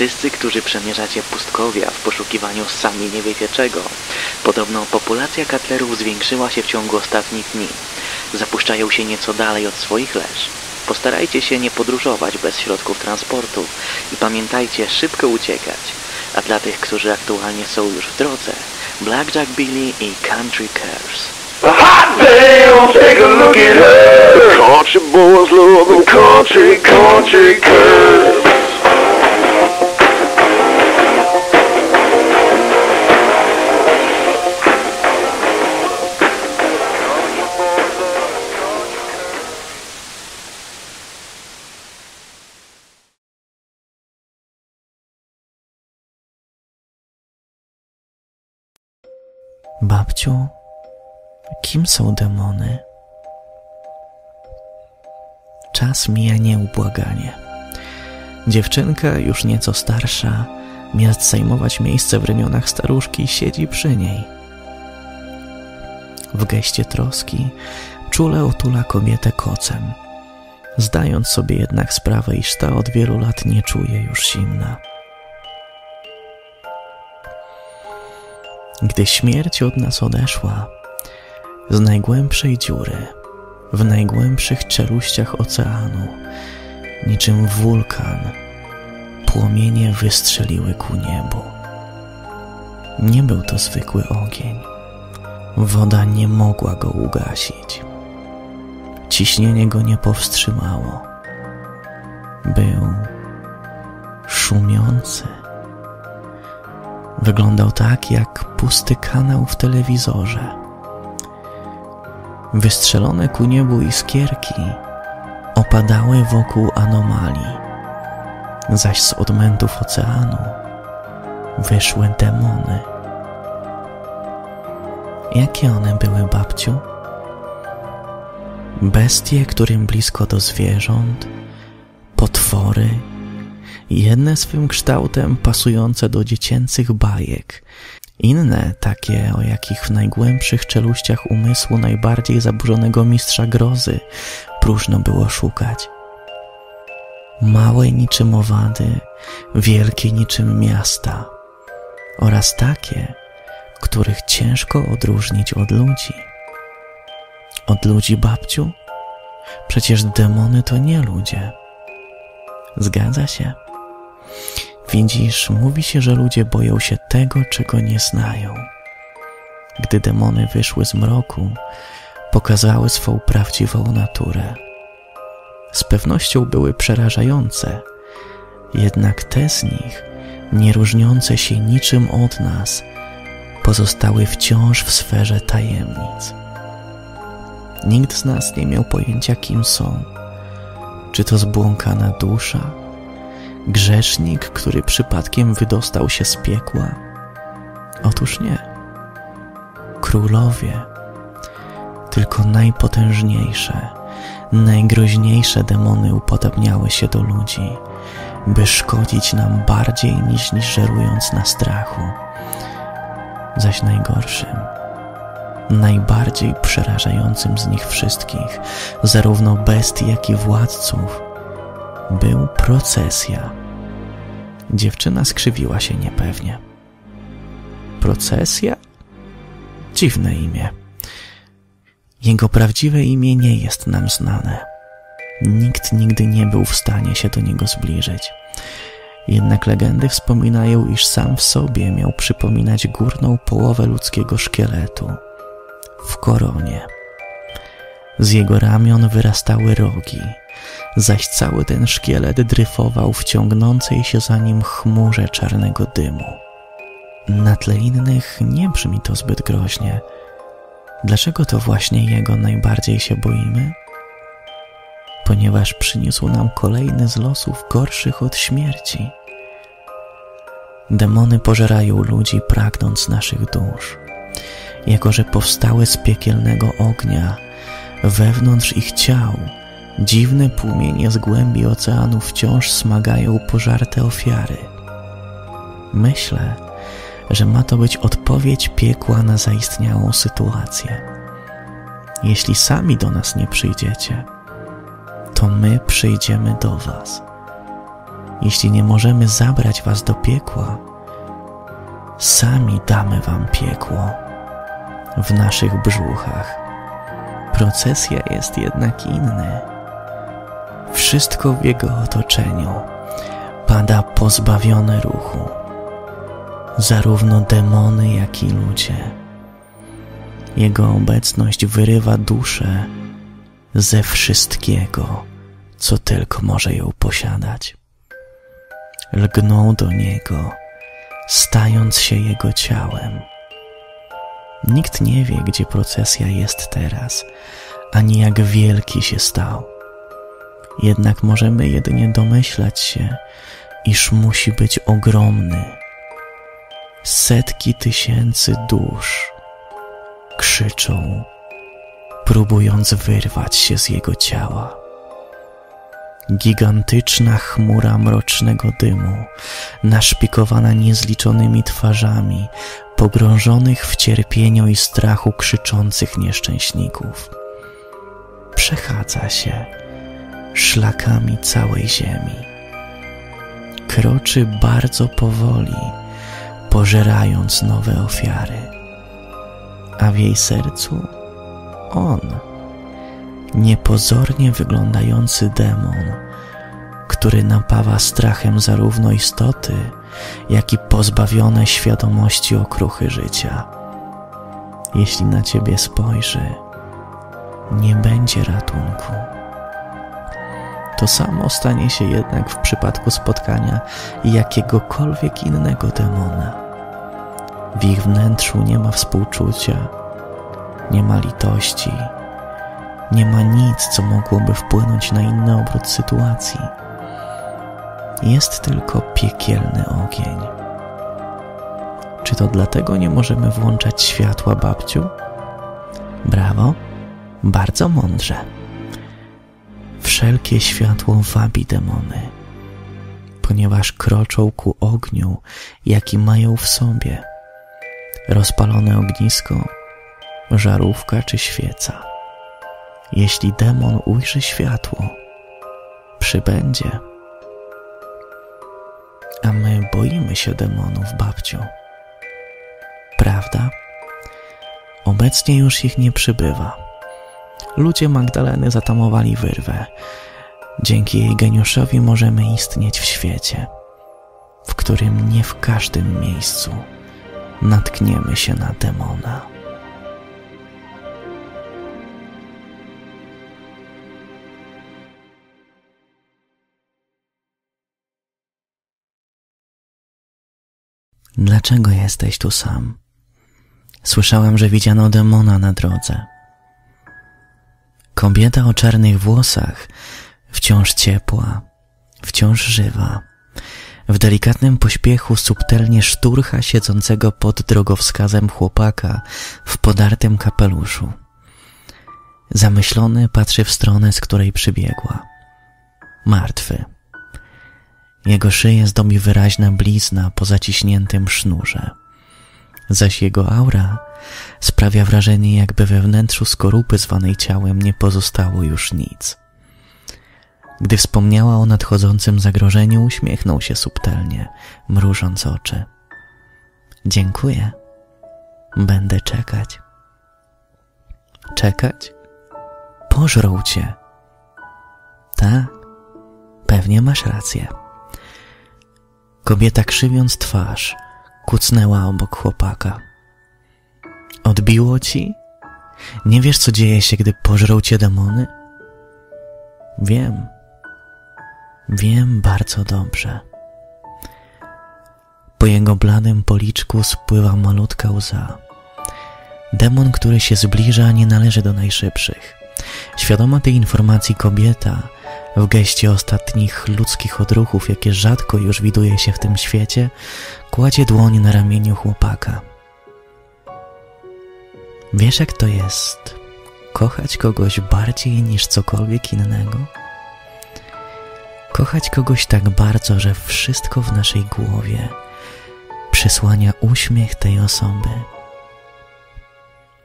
Wszyscy, którzy przemierzacie pustkowia w poszukiwaniu sami nie wiecie czego. Podobno populacja Cutlerów zwiększyła się w ciągu ostatnich dni. zapuszczają się nieco dalej od swoich leż. Postarajcie się nie podróżować bez środków transportu i pamiętajcie szybko uciekać. A dla tych, którzy aktualnie są już w drodze, Blackjack Billy i Country Curse. A hot damn, take a look at her. Country boys love them country girls. Babciu, kim są demony? Czas mija nieubłaganie. Dziewczynka, już nieco starsza, miast zajmować miejsce w ramionach staruszki, siedzi przy niej. W geście troski czule otula kobietę kocem, zdając sobie jednak sprawę, iż ta od wielu lat nie czuje już zimna. Gdy śmierć od nas odeszła, z najgłębszej dziury, w najgłębszych czeluściach oceanu, niczym wulkan, płomienie wystrzeliły ku niebu. Nie był to zwykły ogień. Woda nie mogła go ugasić. Ciśnienie go nie powstrzymało. Był szumiący. Wyglądał tak, jak pusty kanał w telewizorze. Wystrzelone ku niebu iskierki opadały wokół anomalii, zaś z odmętów oceanu wyszły demony. Jakie one były, babciu? Bestie, którym blisko do zwierząt, potwory, jedne swym kształtem pasujące do dziecięcych bajek, inne takie, o jakich w najgłębszych czeluściach umysłu najbardziej zaburzonego mistrza grozy próżno było szukać. Małe niczym owady, wielkie niczym miasta oraz takie, których ciężko odróżnić od ludzi. Od ludzi, babciu? Przecież demony to nie ludzie. Zgadza się? Widzisz, mówi się, że ludzie boją się tego, czego nie znają. Gdy demony wyszły z mroku, pokazały swą prawdziwą naturę. Z pewnością były przerażające, jednak te z nich, nie różniące się niczym od nas, pozostały wciąż w sferze tajemnic. Nikt z nas nie miał pojęcia, kim są. Czy to zbłąkana dusza? Grzesznik, który przypadkiem wydostał się z piekła? Otóż nie. Królowie. Tylko najpotężniejsze, najgroźniejsze demony upodabniały się do ludzi, by szkodzić nam bardziej niż żerując na strachu. Zaś najgorszym, najbardziej przerażającym z nich wszystkich, zarówno bestii, jak i władców, był procesja. Dziewczyna skrzywiła się niepewnie. Procesja? Dziwne imię. Jego prawdziwe imię nie jest nam znane. Nikt nigdy nie był w stanie się do niego zbliżyć. Jednak legendy wspominają, iż sam w sobie miał przypominać górną połowę ludzkiego szkieletu w koronie. Z jego ramion wyrastały rogi, zaś cały ten szkielet dryfował w ciągnącej się za nim chmurze czarnego dymu. Na tle innych nie brzmi to zbyt groźnie. Dlaczego to właśnie jego najbardziej się boimy? Ponieważ przyniósł nam kolejny z losów gorszych od śmierci. Demony pożerają ludzi, pragnąc naszych dusz. Jako że powstały z piekielnego ognia, wewnątrz ich ciał dziwne płomienie z głębi oceanu wciąż smagają pożarte ofiary. Myślę, że ma to być odpowiedź piekła na zaistniałą sytuację. Jeśli sami do nas nie przyjdziecie, to my przyjdziemy do was. Jeśli nie możemy zabrać was do piekła, sami damy wam piekło w naszych brzuchach. procesja jest jednak inny. Wszystko w jego otoczeniu pada pozbawione ruchu. Zarówno demony, jak i ludzie. Jego obecność wyrywa duszę ze wszystkiego, co tylko może ją posiadać. Lgnął do niego, stając się jego ciałem. Nikt nie wie, gdzie procesja jest teraz, ani jak wielki się stał. Jednak możemy jedynie domyślać się, iż musi być ogromny. Setki tysięcy dusz krzyczą, próbując wyrwać się z jego ciała. Gigantyczna chmura mrocznego dymu, naszpikowana niezliczonymi twarzami, pogrążonych w cierpieniu i strachu krzyczących nieszczęśników. Przechadza się szlakami całej ziemi. Kroczy bardzo powoli, pożerając nowe ofiary. A w jej sercu on, niepozornie wyglądający demon, który napawa strachem zarówno istoty, jak i pozbawione świadomości okruchy życia. Jeśli na ciebie spojrzy, nie będzie ratunku. To samo stanie się jednak w przypadku spotkania jakiegokolwiek innego demona. W ich wnętrzu nie ma współczucia, nie ma litości, nie ma nic, co mogłoby wpłynąć na inny obrót sytuacji. Jest tylko piekielny ogień. Czy to dlatego nie możemy włączać światła, babciu? Brawo, bardzo mądrze. Wszelkie światło wabi demony, ponieważ kroczą ku ogniu, jaki mają w sobie. Rozpalone ognisko, żarówka czy świeca. Jeśli demon ujrzy światło, przybędzie. A my boimy się demonów, babciu. Prawda? Obecnie już ich nie przybywa. Ludzie Magdaleny zatamowali wyrwę. Dzięki jej geniuszowi możemy istnieć w świecie, w którym nie w każdym miejscu natkniemy się na demona. Dlaczego jesteś tu sam? Słyszałem, że widziano demona na drodze. Kobieta o czarnych włosach, wciąż ciepła, wciąż żywa, w delikatnym pośpiechu subtelnie szturcha siedzącego pod drogowskazem chłopaka w podartym kapeluszu. Zamyślony patrzy w stronę, z której przybiegła. Martwy. Jego szyję zdobi wyraźna blizna po zaciśniętym sznurze, zaś jego aura sprawia wrażenie, jakby we wnętrzu skorupy zwanej ciałem nie pozostało już nic. Gdy wspomniała o nadchodzącym zagrożeniu, uśmiechnął się subtelnie, mrużąc oczy. Dziękuję. Będę czekać. Czekać? Pożrą cię. Tak, pewnie masz rację. Kobieta, krzywiąc twarz, kucnęła obok chłopaka. Odbiło ci? Nie wiesz, co dzieje się, gdy pożrą cię demony? Wiem. Wiem bardzo dobrze. Po jego bladym policzku spływa malutka łza. Demon, który się zbliża, nie należy do najszybszych. Świadoma tej informacji kobieta, w geście ostatnich ludzkich odruchów, jakie rzadko już widuje się w tym świecie, kładzie dłoń na ramieniu chłopaka. Wiesz, jak to jest? Kochać kogoś bardziej niż cokolwiek innego? Kochać kogoś tak bardzo, że wszystko w naszej głowie przysłania uśmiech tej osoby.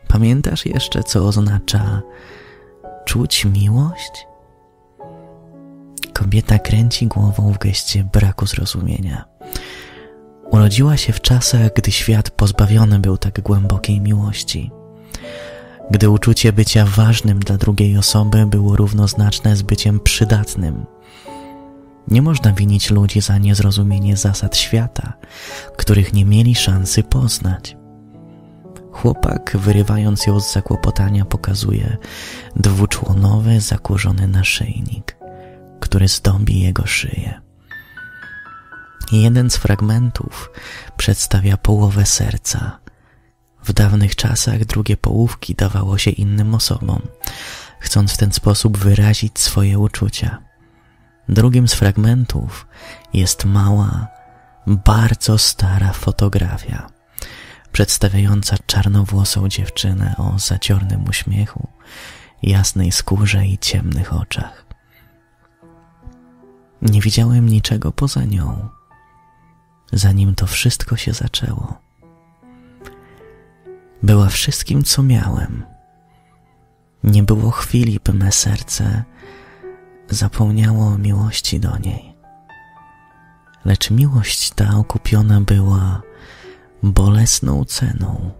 Pamiętasz jeszcze, co oznacza czuć miłość? Kobieta kręci głową w geście braku zrozumienia. Urodziła się w czasach, gdy świat pozbawiony był tak głębokiej miłości. gdy uczucie bycia ważnym dla drugiej osoby było równoznaczne z byciem przydatnym. Nie można winić ludzi za niezrozumienie zasad świata, których nie mieli szansy poznać. Chłopak, wyrywając ją z zakłopotania, pokazuje dwuczłonowy, zakurzony naszyjnik, który zdobi jego szyję. Jeden z fragmentów przedstawia połowę serca. W dawnych czasach drugie połówki dawało się innym osobom, chcąc w ten sposób wyrazić swoje uczucia. Drugim z fragmentów jest mała, bardzo stara fotografia, przedstawiająca czarnowłosą dziewczynę o zaciornym uśmiechu, jasnej skórze i ciemnych oczach. Nie widziałem niczego poza nią, zanim to wszystko się zaczęło. Była wszystkim, co miałem. Nie było chwili, by me serce zapomniało o miłości do niej. Lecz miłość ta okupiona była bolesną ceną.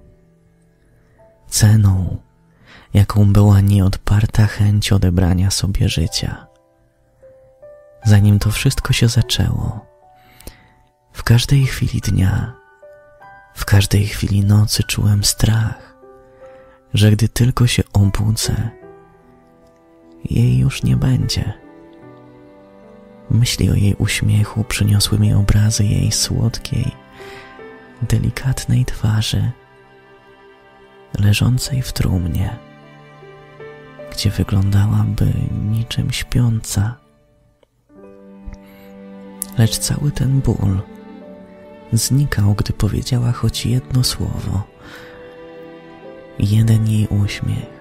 Ceną, jaką była nieodparta chęć odebrania sobie życia. Zanim to wszystko się zaczęło, w każdej chwili dnia, w każdej chwili nocy czułem strach, że gdy tylko się obudzę, jej już nie będzie. Myśli o jej uśmiechu przyniosły mi obrazy jej słodkiej, delikatnej twarzy, leżącej w trumnie, gdzie wyglądałaby niczym śpiąca. Lecz cały ten ból znikał, gdy powiedziała choć jedno słowo, jeden jej uśmiech,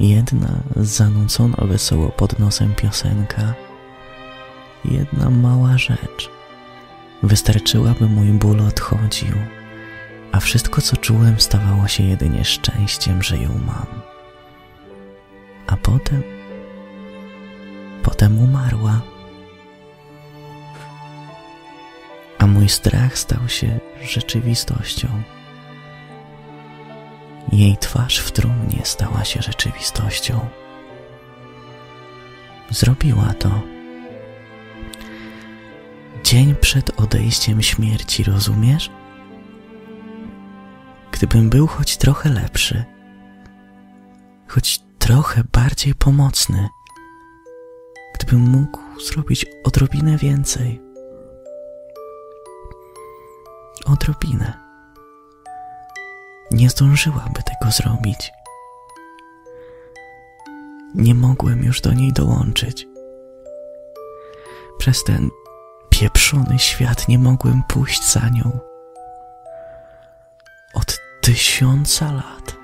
jedna zanucona wesoło pod nosem piosenka, jedna mała rzecz. Wystarczyła, by mój ból odchodził, a wszystko, co czułem, stawało się jedynie szczęściem, że ją mam. A potem? Potem umarła. A mój strach stał się rzeczywistością. Jej twarz w trumnie stała się rzeczywistością. Zrobiła to. Dzień przed odejściem śmierci, rozumiesz? Gdybym był choć trochę lepszy, choć trochę bardziej pomocny, gdybym mógł zrobić odrobinę więcej. Odrobinę. Nie zdążyłaby tego zrobić. Nie mogłem już do niej dołączyć. Przez ten pieprzony świat nie mogłem pójść za nią. Od 1000 lat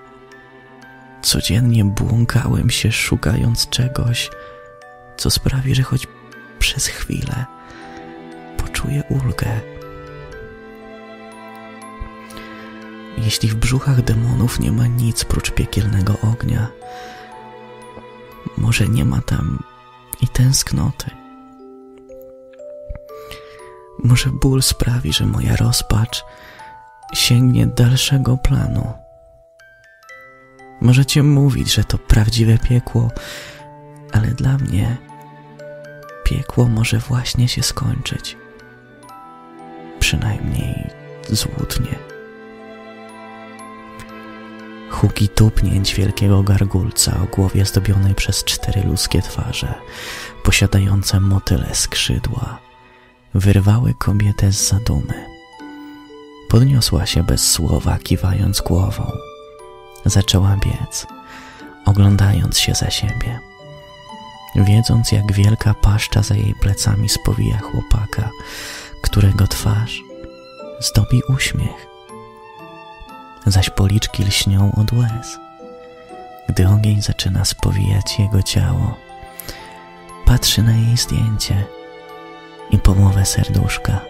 codziennie błąkałem się, szukając czegoś, co sprawi, że choć przez chwilę poczuję ulgę. Jeśli w brzuchach demonów nie ma nic prócz piekielnego ognia, może nie ma tam i tęsknoty. Może ból sprawi, że moja rozpacz sięgnie dalszego planu. Możecie mówić, że to prawdziwe piekło, ale dla mnie piekło może właśnie się skończyć. Przynajmniej złudnie. Huki tupnięć wielkiego gargulca o głowie zdobionej przez 4 ludzkie twarze, posiadające motyle skrzydła, wyrwały kobietę z zadumy. Podniosła się bez słowa, kiwając głową. Zaczęła biec, oglądając się za siebie, wiedząc, jak wielka paszcza za jej plecami spowija chłopaka, którego twarz zdobi uśmiech, zaś policzki lśnią od łez, gdy ogień zaczyna spowijać jego ciało. Patrzy na jej zdjęcie i połowę serduszka,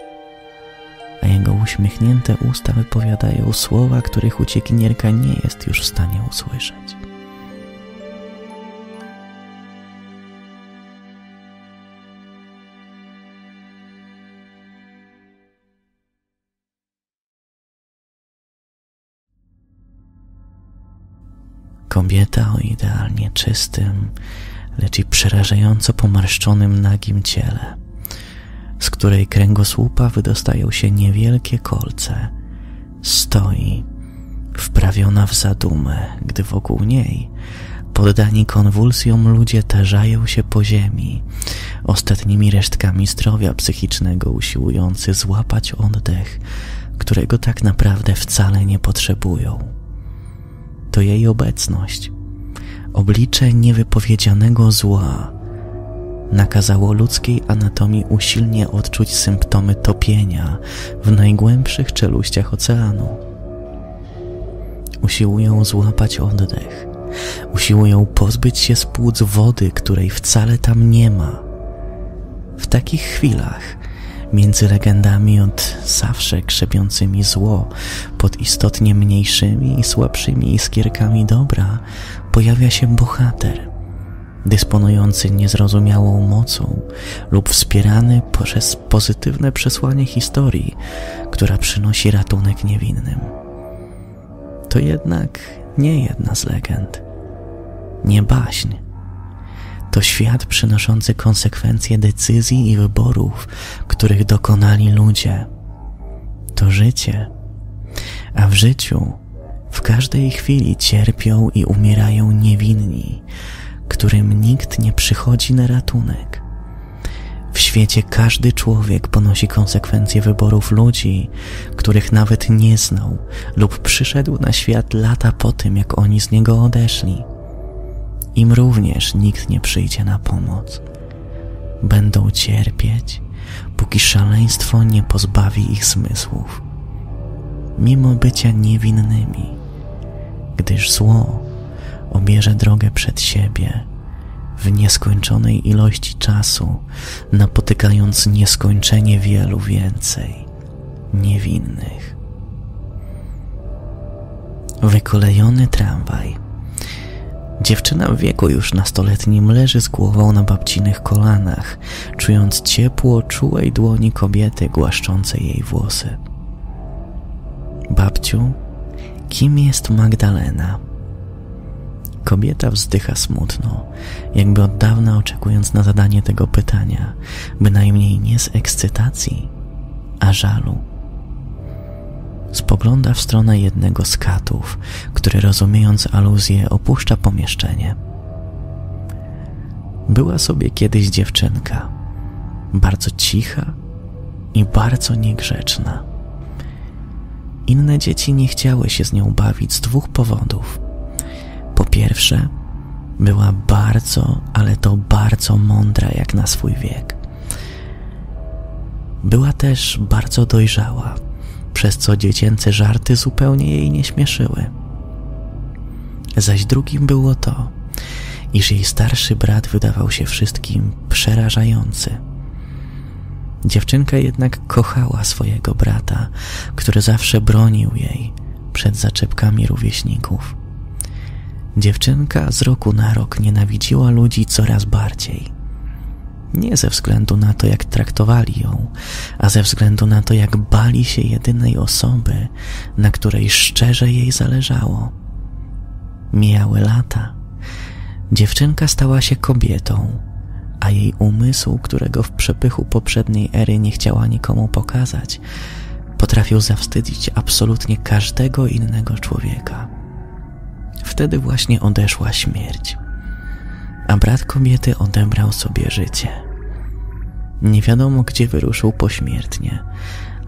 a jego uśmiechnięte usta wypowiadają słowa, których uciekinierka nie jest już w stanie usłyszeć. Kobieta o idealnie czystym, lecz i przerażająco pomarszczonym nagim ciele, z której kręgosłupa wydostają się niewielkie kolce, stoi, wprawiona w zadumę, gdy wokół niej, poddani konwulsjom ludzie tarzają się po ziemi, ostatnimi resztkami zdrowia psychicznego usiłujący złapać oddech, którego tak naprawdę wcale nie potrzebują. To jej obecność, oblicze niewypowiedzianego zła, nakazało ludzkiej anatomii usilnie odczuć symptomy topienia w najgłębszych czeluściach oceanu. Usiłują złapać oddech, usiłują pozbyć się z płuc wody, której wcale tam nie ma. W takich chwilach, między legendami od zawsze krzepiącymi zło, pod istotnie mniejszymi i słabszymi iskierkami dobra, pojawia się bohater, dysponujący niezrozumiałą mocą lub wspierany przez pozytywne przesłanie historii, która przynosi ratunek niewinnym. To jednak nie jedna z legend, nie baśń. To świat przynoszący konsekwencje decyzji i wyborów, których dokonali ludzie. To życie, a w życiu w każdej chwili cierpią i umierają niewinni, którym nikt nie przychodzi na ratunek. W świecie każdy człowiek ponosi konsekwencje wyborów ludzi, których nawet nie znał lub przyszedł na świat lata po tym, jak oni z niego odeszli. Im również nikt nie przyjdzie na pomoc. Będą cierpieć, póki szaleństwo nie pozbawi ich zmysłów, mimo bycia niewinnymi, gdyż zło obierze drogę przed siebie w nieskończonej ilości czasu, napotykając nieskończenie wielu więcej niewinnych. Wykolejony tramwaj. Dziewczyna w wieku już nastoletnim leży z głową na babcinych kolanach, czując ciepło czułej dłoni kobiety głaszczącej jej włosy. Babciu, kim jest Magdalena? Kobieta wzdycha smutno, jakby od dawna oczekując na zadanie tego pytania, bynajmniej nie z ekscytacji, a żalu. Spogląda w stronę jednego z katów, który rozumiejąc aluzję opuszcza pomieszczenie. Była sobie kiedyś dziewczynka, bardzo cicha i bardzo niegrzeczna. Inne dzieci nie chciały się z nią bawić z dwóch powodów. Po pierwsze, była bardzo, ale to bardzo mądra jak na swój wiek. Była też bardzo dojrzała, przez co dziecięce żarty zupełnie jej nie śmieszyły. Zaś drugim było to, iż jej starszy brat wydawał się wszystkim przerażający. Dziewczynka jednak kochała swojego brata, który zawsze bronił jej przed zaczepkami rówieśników. Dziewczynka z roku na rok nienawidziła ludzi coraz bardziej. Nie ze względu na to, jak traktowali ją, a ze względu na to, jak bali się jedynej osoby, na której szczerze jej zależało. Mijały lata. Dziewczynka stała się kobietą, a jej umysł, którego w przepychu poprzedniej ery nie chciała nikomu pokazać, potrafił zawstydzić absolutnie każdego innego człowieka. Wtedy właśnie odeszła śmierć, a brat kobiety odebrał sobie życie. Nie wiadomo, gdzie wyruszył pośmiertnie,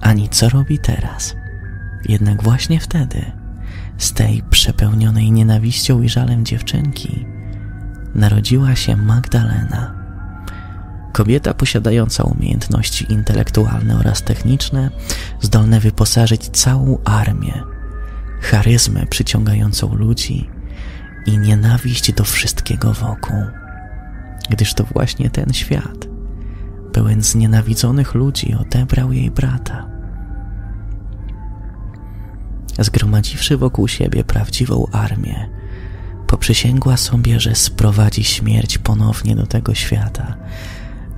ani co robi teraz. Jednak właśnie wtedy, z tej przepełnionej nienawiścią i żalem dziewczynki, narodziła się Magdalena. Kobieta posiadająca umiejętności intelektualne oraz techniczne, zdolne wyposażyć całą armię, charyzmę przyciągającą ludzi, i nienawiść do wszystkiego wokół, gdyż to właśnie ten świat, pełen znienawidzonych ludzi, odebrał jej brata. Zgromadziwszy wokół siebie prawdziwą armię, poprzysięgła sobie, że sprowadzi śmierć ponownie do tego świata,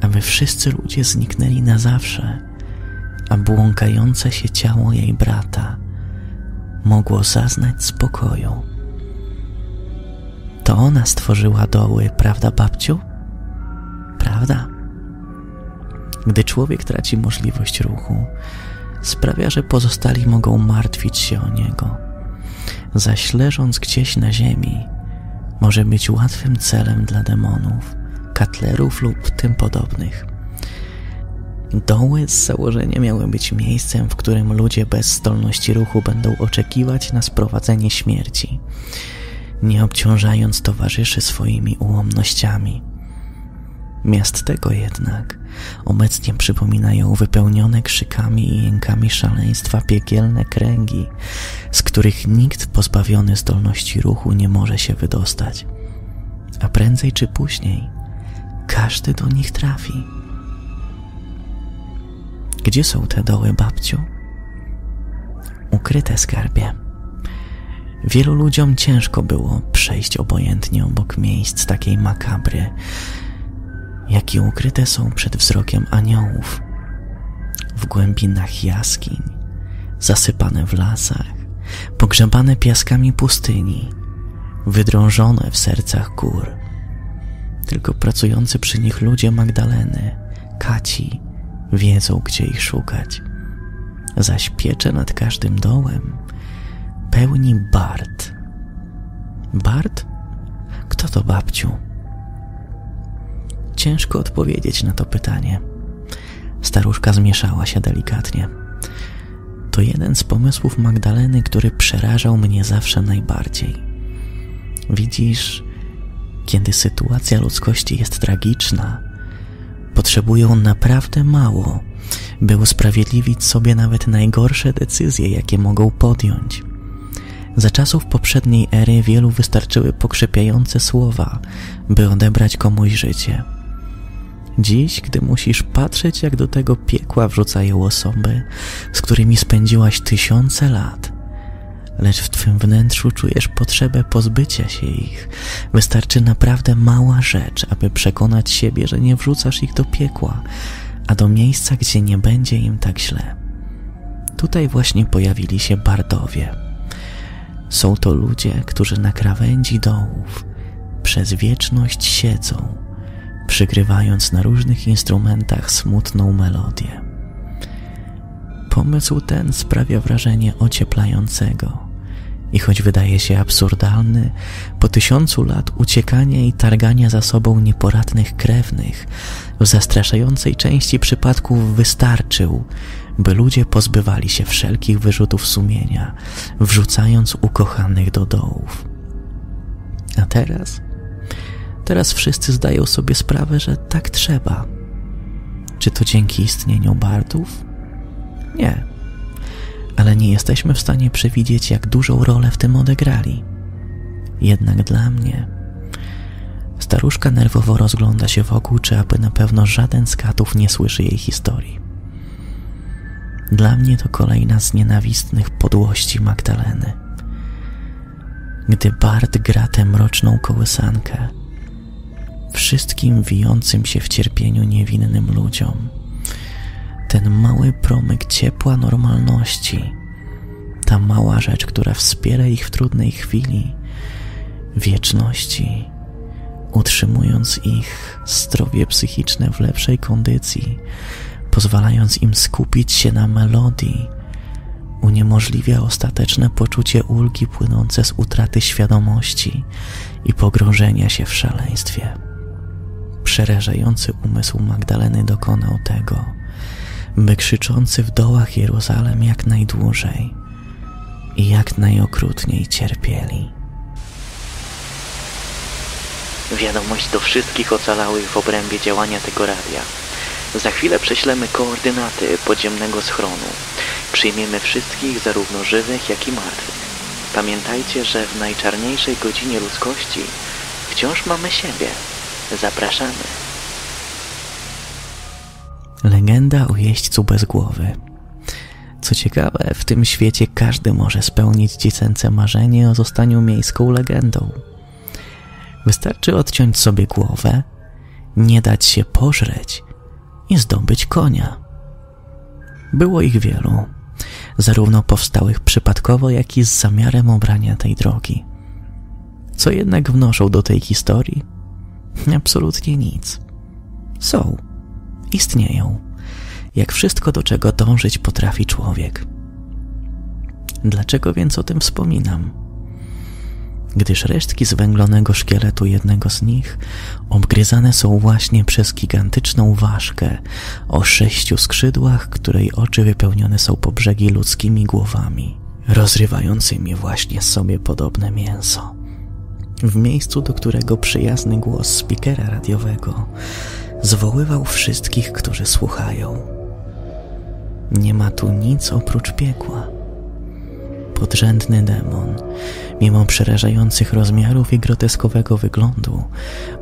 aby wszyscy ludzie zniknęli na zawsze, a błąkające się ciało jej brata mogło zaznać spokoju. To ona stworzyła doły, prawda, babciu? Prawda? Gdy człowiek traci możliwość ruchu, sprawia, że pozostali mogą martwić się o niego. Zaś leżąc gdzieś na ziemi, może być łatwym celem dla demonów, katlerów lub tym podobnych. Doły z założenia miały być miejscem, w którym ludzie bez zdolności ruchu będą oczekiwać na sprowadzenie śmierci, nie obciążając towarzyszy swoimi ułomnościami. Miast tego jednak obecnie przypominają wypełnione krzykami i jękami szaleństwa piekielne kręgi, z których nikt pozbawiony zdolności ruchu nie może się wydostać, a prędzej czy później każdy do nich trafi. Gdzie są te doły, babciu? Ukryte, skarbie. Wielu ludziom ciężko było przejść obojętnie obok miejsc takiej makabry, jakie ukryte są przed wzrokiem aniołów. W głębinach jaskiń, zasypane w lasach, pogrzebane piaskami pustyni, wydrążone w sercach gór. Tylko pracujący przy nich ludzie Magdaleny, Kaci, wiedzą, gdzie ich szukać. Zaś piecze nad każdym dołem pełni Bard. Bard? Kto to, babciu? Ciężko odpowiedzieć na to pytanie. Staruszka zmieszała się delikatnie. To jeden z pomysłów Magdaleny, który przerażał mnie zawsze najbardziej. Widzisz, kiedy sytuacja ludzkości jest tragiczna, potrzebują naprawdę mało, by usprawiedliwić sobie nawet najgorsze decyzje, jakie mogą podjąć. Za czasów poprzedniej ery wielu wystarczyły pokrzepiające słowa, by odebrać komuś życie. Dziś, gdy musisz patrzeć, jak do tego piekła wrzucają osoby, z którymi spędziłaś tysiące lat, lecz w twym wnętrzu czujesz potrzebę pozbycia się ich, wystarczy naprawdę mała rzecz, aby przekonać siebie, że nie wrzucasz ich do piekła, a do miejsca, gdzie nie będzie im tak źle. Tutaj właśnie pojawili się bardowie. Są to ludzie, którzy na krawędzi dołów przez wieczność siedzą, przygrywając na różnych instrumentach smutną melodię. Pomysł ten sprawia wrażenie ocieplającego i choć wydaje się absurdalny, po 1000 lat uciekania i targania za sobą nieporadnych krewnych w zastraszającej części przypadków wystarczył, by ludzie pozbywali się wszelkich wyrzutów sumienia, wrzucając ukochanych do dołów. A teraz? Teraz wszyscy zdają sobie sprawę, że tak trzeba. Czy to dzięki istnieniu bardów? Nie. Ale nie jesteśmy w stanie przewidzieć, jak dużą rolę w tym odegrali. Jednak dla mnie... Staruszka nerwowo rozgląda się wokół, czy aby na pewno żaden z katów nie słyszy jej historii. Dla mnie to kolejna z nienawistnych podłości Magdaleny. Gdy Bard gra tę mroczną kołysankę, wszystkim wijącym się w cierpieniu niewinnym ludziom, ten mały promyk ciepła normalności, ta mała rzecz, która wspiera ich w trudnej chwili, wieczności, utrzymując ich zdrowie psychiczne w lepszej kondycji, pozwalając im skupić się na melodii, uniemożliwia ostateczne poczucie ulgi płynące z utraty świadomości i pogrążenia się w szaleństwie. Przerażający umysł Magdaleny dokonał tego, by krzyczący w dołach Jeruzalem jak najdłużej i jak najokrutniej cierpieli. Wiadomość do wszystkich ocalałych w obrębie działania tego radia. Za chwilę prześlemy koordynaty podziemnego schronu. Przyjmiemy wszystkich, zarówno żywych, jak i martwych. Pamiętajcie, że w najczarniejszej godzinie ludzkości wciąż mamy siebie. Zapraszamy. Legenda o jeźdźcu bez głowy. Co ciekawe, w tym świecie każdy może spełnić dziecięce marzenie o zostaniu miejską legendą. Wystarczy odciąć sobie głowę, nie dać się pożreć i zdobyć konia. Było ich wielu, zarówno powstałych przypadkowo, jak i z zamiarem obrania tej drogi. Co jednak wnoszą do tej historii? Absolutnie nic. Są. Istnieją. Jak wszystko, do czego dążyć potrafi człowiek. Dlaczego więc o tym wspominam? Gdyż resztki zwęglonego szkieletu jednego z nich obgryzane są właśnie przez gigantyczną ważkę o 6 skrzydłach, której oczy wypełnione są po brzegi ludzkimi głowami, rozrywającymi właśnie sobie podobne mięso. W miejscu, do którego przyjazny głos spikera radiowego zwoływał wszystkich, którzy słuchają. Nie ma tu nic oprócz piekła. Podrzędny demon, mimo przerażających rozmiarów i groteskowego wyglądu,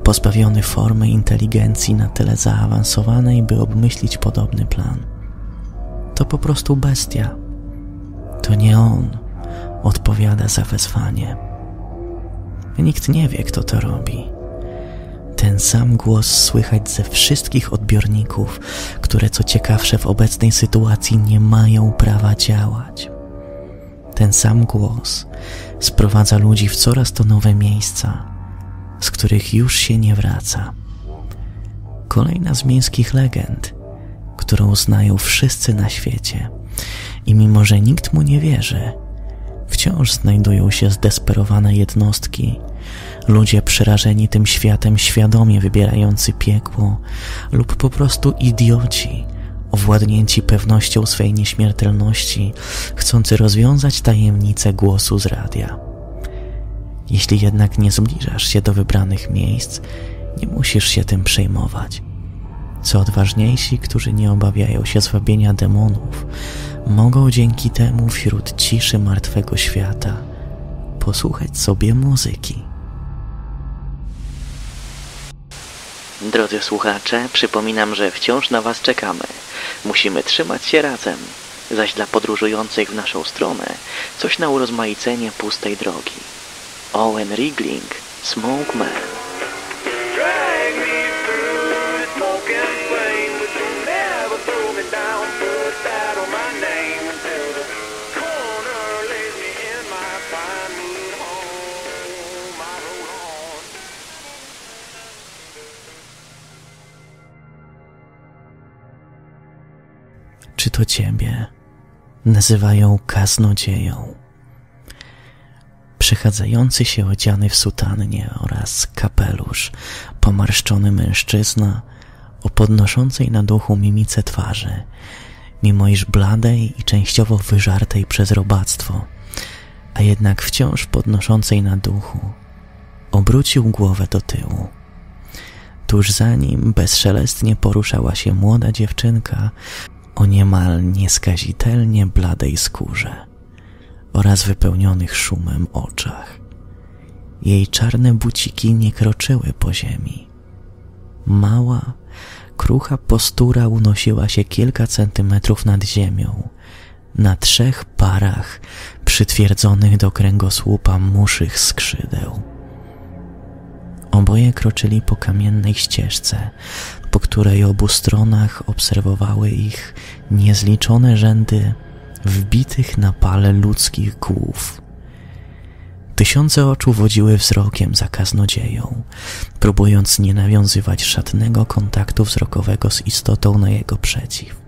pozbawiony formy inteligencji na tyle zaawansowanej, by obmyślić podobny plan. To po prostu bestia. To nie on odpowiada za wezwanie. Nikt nie wie, kto to robi. Ten sam głos słychać ze wszystkich odbiorników, które co ciekawsze w obecnej sytuacji nie mają prawa działać. Ten sam głos sprowadza ludzi w coraz to nowe miejsca, z których już się nie wraca. Kolejna z miejskich legend, którą znają wszyscy na świecie i mimo, że nikt mu nie wierzy, wciąż znajdują się zdesperowane jednostki, ludzie przerażeni tym światem świadomie wybierający piekło lub po prostu idioci, owładnięci pewnością swej nieśmiertelności, chcący rozwiązać tajemnicę głosu z radia. Jeśli jednak nie zbliżasz się do wybranych miejsc, nie musisz się tym przejmować. Co odważniejsi, którzy nie obawiają się zwabienia demonów, mogą dzięki temu wśród ciszy martwego świata posłuchać sobie muzyki. Drodzy słuchacze, przypominam, że wciąż na Was czekamy. Musimy trzymać się razem, zaś dla podróżujących w naszą stronę coś na urozmaicenie pustej drogi. Owen Rigling, Smoke Man. Czy to Ciebie nazywają kaznodzieją? Przechadzający się odziany w sutannie oraz kapelusz, pomarszczony mężczyzna o podnoszącej na duchu mimice twarzy, mimo iż bladej i częściowo wyżartej przez robactwo, a jednak wciąż podnoszącej na duchu, obrócił głowę do tyłu. Tuż za nim bezszelestnie poruszała się młoda dziewczynka, o niemal nieskazitelnie bladej skórze oraz wypełnionych szumem oczach. Jej czarne buciki nie kroczyły po ziemi. Mała, krucha postura unosiła się kilka centymetrów nad ziemią, na 3 parach przytwierdzonych do kręgosłupa muszych skrzydeł. Oboje kroczyli po kamiennej ścieżce, po której obu stronach obserwowały ich niezliczone rzędy wbitych na pale ludzkich głów. Tysiące oczu wodziły wzrokiem za kaznodzieją, próbując nie nawiązywać żadnego kontaktu wzrokowego z istotą na jego przeciw.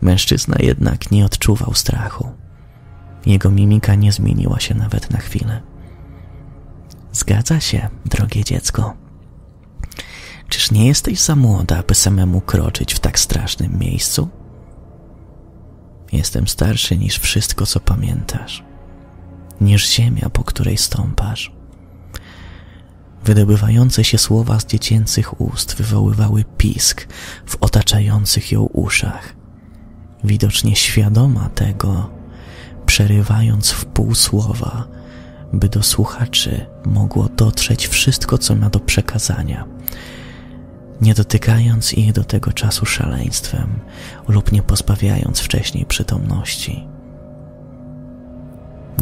Mężczyzna jednak nie odczuwał strachu. Jego mimika nie zmieniła się nawet na chwilę. Zgadza się, drogie dziecko. Czyż nie jesteś za młoda, by samemu kroczyć w tak strasznym miejscu? Jestem starszy niż wszystko, co pamiętasz, niż ziemia, po której stąpasz. Wydobywające się słowa z dziecięcych ust wywoływały pisk w otaczających ją uszach, widocznie świadoma tego, przerywając w pół słowa, by do słuchaczy mogło dotrzeć wszystko, co ma do przekazania, nie dotykając ich do tego czasu szaleństwem lub nie pozbawiając wcześniej przytomności.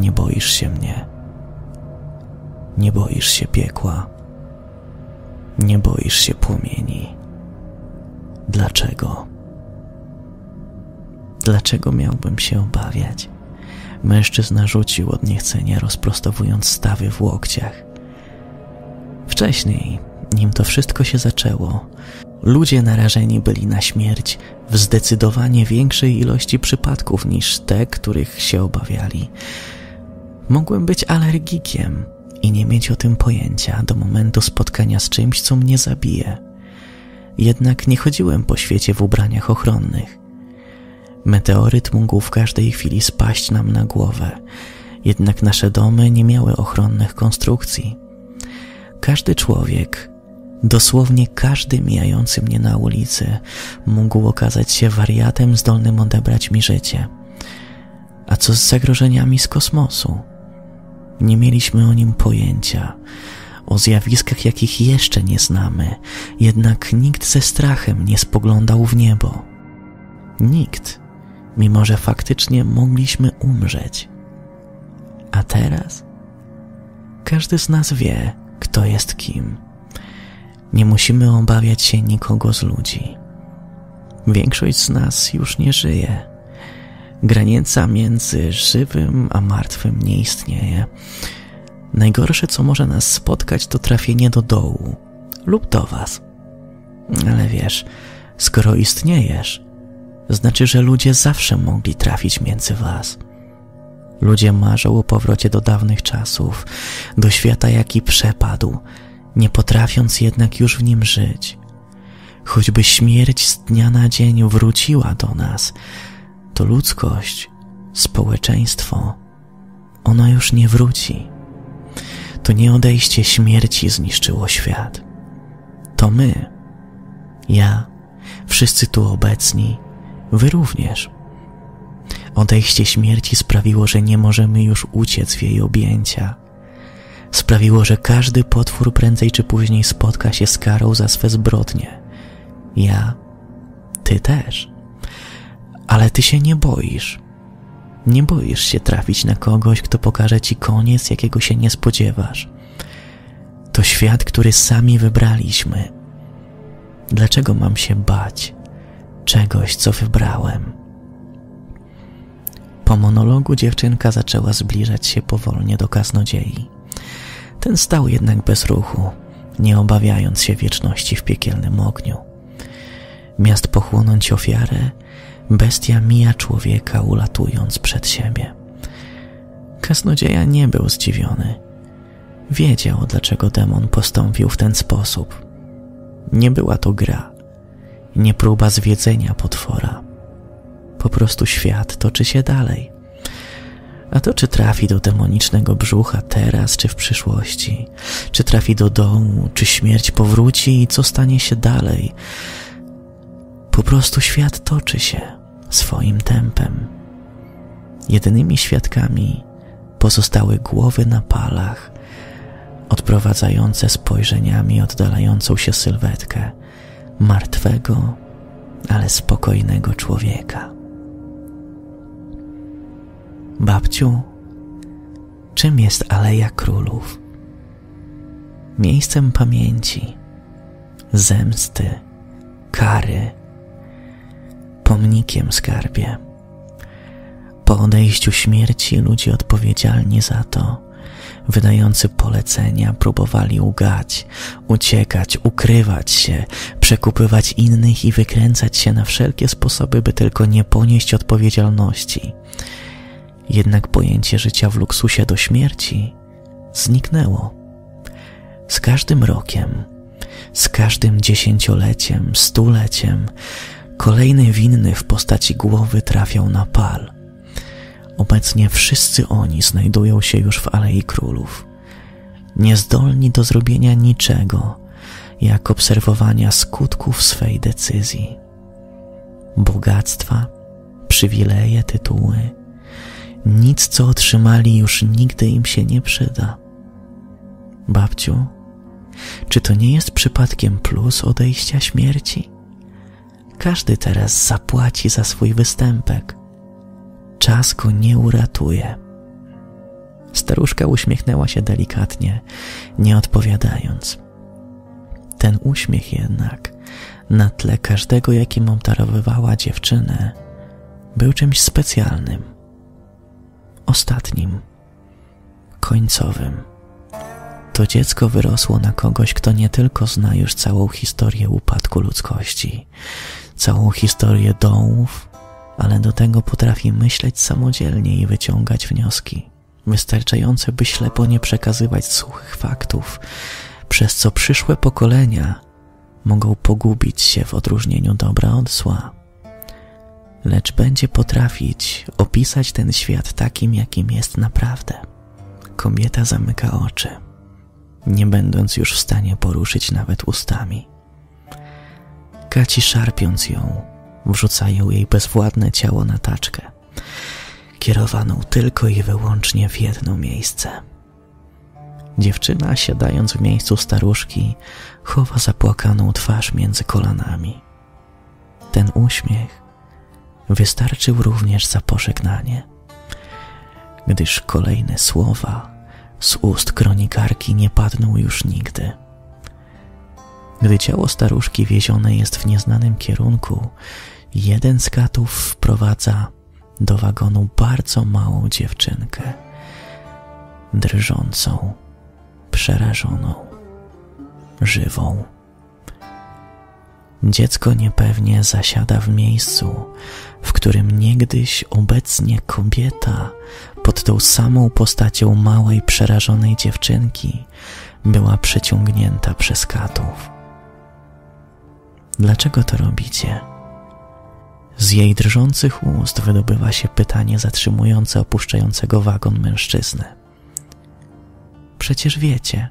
Nie boisz się mnie. Nie boisz się piekła. Nie boisz się płomieni. Dlaczego? Dlaczego miałbym się obawiać? Mężczyzna rzucił od niechcenia, rozprostowując stawy w łokciach. Wcześniej, nim to wszystko się zaczęło, ludzie narażeni byli na śmierć w zdecydowanie większej ilości przypadków niż te, których się obawiali. Mogłem być alergikiem i nie mieć o tym pojęcia do momentu spotkania z czymś, co mnie zabije. Jednak nie chodziłem po świecie w ubraniach ochronnych. Meteoryt mógł w każdej chwili spaść nam na głowę, jednak nasze domy nie miały ochronnych konstrukcji. Każdy człowiek, dosłownie każdy mijający mnie na ulicy, mógł okazać się wariatem zdolnym odebrać mi życie. A co z zagrożeniami z kosmosu? Nie mieliśmy o nim pojęcia, o zjawiskach, jakich jeszcze nie znamy, jednak nikt ze strachem nie spoglądał w niebo. Nikt, mimo że faktycznie mogliśmy umrzeć. A teraz? Każdy z nas wie, kto jest kim. Nie musimy obawiać się nikogo z ludzi. Większość z nas już nie żyje. Granica między żywym a martwym nie istnieje. Najgorsze, co może nas spotkać, to trafienie do dołu lub do was. Ale wiesz, skoro istniejesz, znaczy, że ludzie zawsze mogli trafić między was. Ludzie marzą o powrocie do dawnych czasów, do świata, jaki przepadł, nie potrafiąc jednak już w nim żyć. Choćby śmierć z dnia na dzień wróciła do nas, to ludzkość, społeczeństwo, ono już nie wróci. To nie odejście śmierci zniszczyło świat. To my, ja, wszyscy tu obecni, wy również. Odejście śmierci sprawiło, że nie możemy już uciec w jej objęcia. Sprawiło, że każdy potwór prędzej czy później spotka się z karą za swe zbrodnie. Ja, ty też. Ale ty się nie boisz. Nie boisz się trafić na kogoś, kto pokaże ci koniec, jakiego się nie spodziewasz. To świat, który sami wybraliśmy. Dlaczego mam się bać czegoś, co wybrałem? Po monologu dziewczynka zaczęła zbliżać się powolnie do kaznodziei. Ten stał jednak bez ruchu, nie obawiając się wieczności w piekielnym ogniu. Miast pochłonąć ofiarę, bestia mija człowieka, ulatując przed siebie. Kaznodzieja nie był zdziwiony. Wiedział, dlaczego demon postąpił w ten sposób. Nie była to gra, nie próba zwiedzenia potwora. Po prostu świat toczy się dalej. A to, czy trafi do demonicznego brzucha teraz, czy w przyszłości, czy trafi do domu, czy śmierć powróci i co stanie się dalej. Po prostu świat toczy się swoim tempem. Jedynymi świadkami pozostały głowy na palach, odprowadzające spojrzeniami oddalającą się sylwetkę martwego, ale spokojnego człowieka. Babciu, czym jest Aleja Królów? Miejscem pamięci, zemsty, kary, pomnikiem skarbie. Po odejściu śmierci ludzie odpowiedzialni za to, wydający polecenia, próbowali ugać, uciekać, ukrywać się, przekupywać innych i wykręcać się na wszelkie sposoby, by tylko nie ponieść odpowiedzialności. Jednak pojęcie życia w luksusie do śmierci zniknęło. Z każdym rokiem, z każdym dziesięcioleciem, stuleciem, kolejny winny w postaci głowy trafiał na pal. Obecnie wszyscy oni znajdują się już w Alei Królów, niezdolni do zrobienia niczego, jak obserwowania skutków swej decyzji. Bogactwa, przywileje, tytuły, nic, co otrzymali, już nigdy im się nie przyda. Babciu, czy to nie jest przypadkiem plus odejścia śmierci? Każdy teraz zapłaci za swój występek. Czas go nie uratuje. Staruszka uśmiechnęła się delikatnie, nie odpowiadając. Ten uśmiech jednak, na tle każdego, jakim obdarowywała dziewczynę, był czymś specjalnym. ostatnim, końcowym. To dziecko wyrosło na kogoś, kto nie tylko zna już całą historię upadku ludzkości, całą historię dołów, ale do tego potrafi myśleć samodzielnie i wyciągać wnioski, wystarczające, by ślepo nie przekazywać suchych faktów, przez co przyszłe pokolenia mogą pogubić się w odróżnieniu dobra od zła. Lecz będzie potrafić opisać ten świat takim, jakim jest naprawdę. Kobieta zamyka oczy, nie będąc już w stanie poruszyć nawet ustami. Kaci, szarpiąc ją, wrzucają jej bezwładne ciało na taczkę, kierowaną tylko i wyłącznie w jedno miejsce. Dziewczyna, siadając w miejscu staruszki, chowa zapłakaną twarz między kolanami. Ten uśmiech wystarczył również za pożegnanie, gdyż kolejne słowa z ust kronikarki nie padną już nigdy. Gdy ciało staruszki wiezione jest w nieznanym kierunku, jeden z katów wprowadza do wagonu bardzo małą dziewczynkę, drżącą, przerażoną, żywą. Dziecko niepewnie zasiada w miejscu, w którym niegdyś obecnie kobieta pod tą samą postacią małej, przerażonej dziewczynki była przeciągnięta przez katów. Dlaczego to robicie? Z jej drżących ust wydobywa się pytanie zatrzymujące opuszczającego wagon mężczyznę. Przecież wiecie.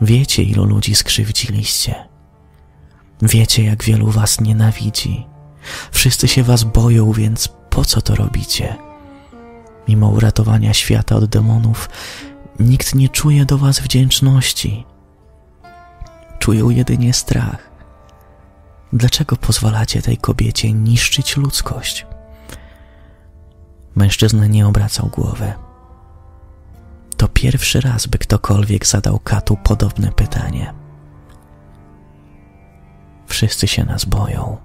Wiecie, ilu ludzi skrzywdziliście. Wiecie, jak wielu was nienawidzi. Wszyscy się was boją, więc po co to robicie? Mimo uratowania świata od demonów, nikt nie czuje do was wdzięczności. Czują jedynie strach. Dlaczego pozwalacie tej kobiecie niszczyć ludzkość? Mężczyzna nie obracał głowy. To pierwszy raz, by ktokolwiek zadał katu podobne pytanie. Wszyscy się nas boją.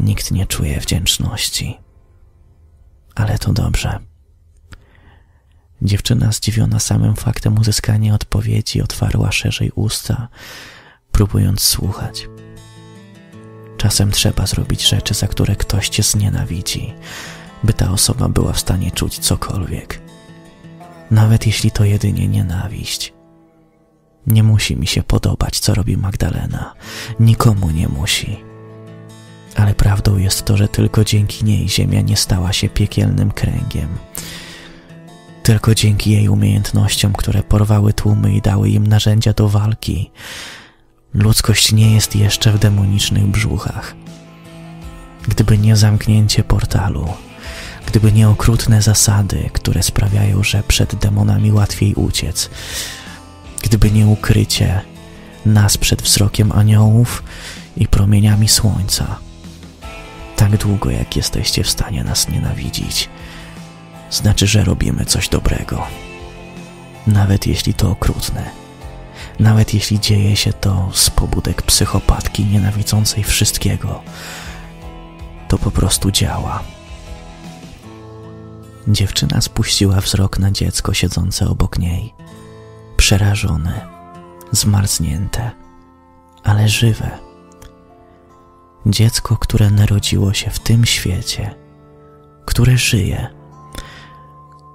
Nikt nie czuje wdzięczności. Ale to dobrze. Dziewczyna, zdziwiona samym faktem uzyskania odpowiedzi, otwarła szerzej usta, próbując słuchać. Czasem trzeba zrobić rzeczy, za które ktoś cię znienawidzi, by ta osoba była w stanie czuć cokolwiek. Nawet jeśli to jedynie nienawiść. Nie musi mi się podobać, co robi Magdalena. Nikomu nie musi. Ale prawdą jest to, że tylko dzięki niej ziemia nie stała się piekielnym kręgiem. Tylko dzięki jej umiejętnościom, które porwały tłumy i dały im narzędzia do walki, ludzkość nie jest jeszcze w demonicznych brzuchach. Gdyby nie zamknięcie portalu, gdyby nie okrutne zasady, które sprawiają, że przed demonami łatwiej uciec, gdyby nie ukrycie nas przed wzrokiem aniołów i promieniami słońca, tak długo jak jesteście w stanie nas nienawidzić, znaczy, że robimy coś dobrego. Nawet jeśli to okrutne, nawet jeśli dzieje się to z pobudek psychopatki nienawidzącej wszystkiego, to po prostu działa. Dziewczyna spuściła wzrok na dziecko siedzące obok niej, przerażone, zmarznięte, ale żywe. Dziecko, które narodziło się w tym świecie, które żyje,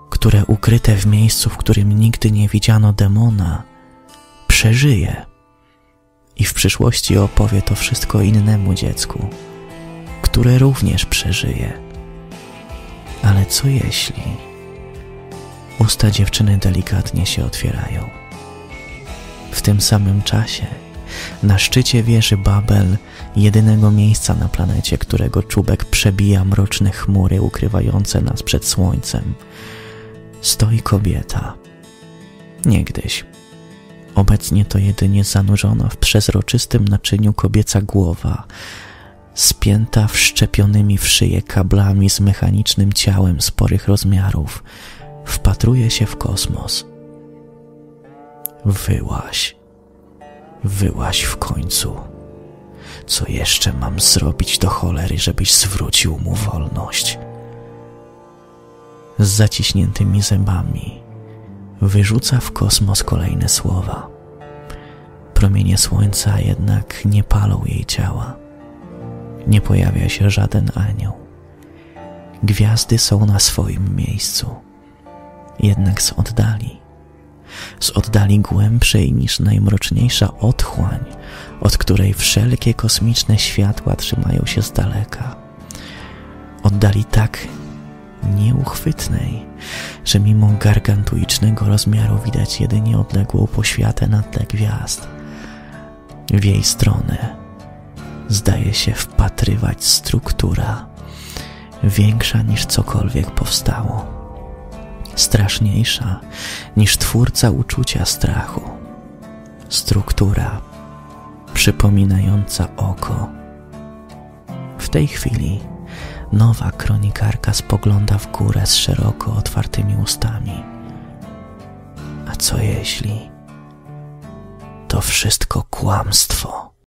które ukryte w miejscu, w którym nigdy nie widziano demona, przeżyje i w przyszłości opowie to wszystko innemu dziecku, które również przeżyje. Ale co jeśli? Usta dziewczyny delikatnie się otwierają. W tym samym czasie na szczycie wieży Babel, jedynego miejsca na planecie, którego czubek przebija mroczne chmury ukrywające nas przed słońcem, stoi kobieta. Niegdyś. Obecnie to jedynie zanurzona w przezroczystym naczyniu kobieca głowa, spięta wszczepionymi w szyję kablami z mechanicznym ciałem sporych rozmiarów, wpatruje się w kosmos. Wyłaś. Wyłaś w końcu. Co jeszcze mam zrobić do cholery, żebyś zwrócił mu wolność? z zaciśniętymi zębami wyrzuca w kosmos kolejne słowa. Promienie słońca jednak nie palą jej ciała. Nie pojawia się żaden anioł. Gwiazdy są na swoim miejscu. Jednak z oddali głębszej niż najmroczniejsza otchłań, od której wszelkie kosmiczne światła trzymają się z daleka. Oddali tak nieuchwytnej, że mimo gargantuicznego rozmiaru widać jedynie odległą poświatę na tle gwiazd. W jej stronę zdaje się wpatrywać struktura większa niż cokolwiek powstało, straszniejsza niż twórca uczucia strachu. Struktura przypominająca oko. W tej chwili nowa kronikarka spogląda w górę z szeroko otwartymi ustami. A co jeśli to wszystko kłamstwo?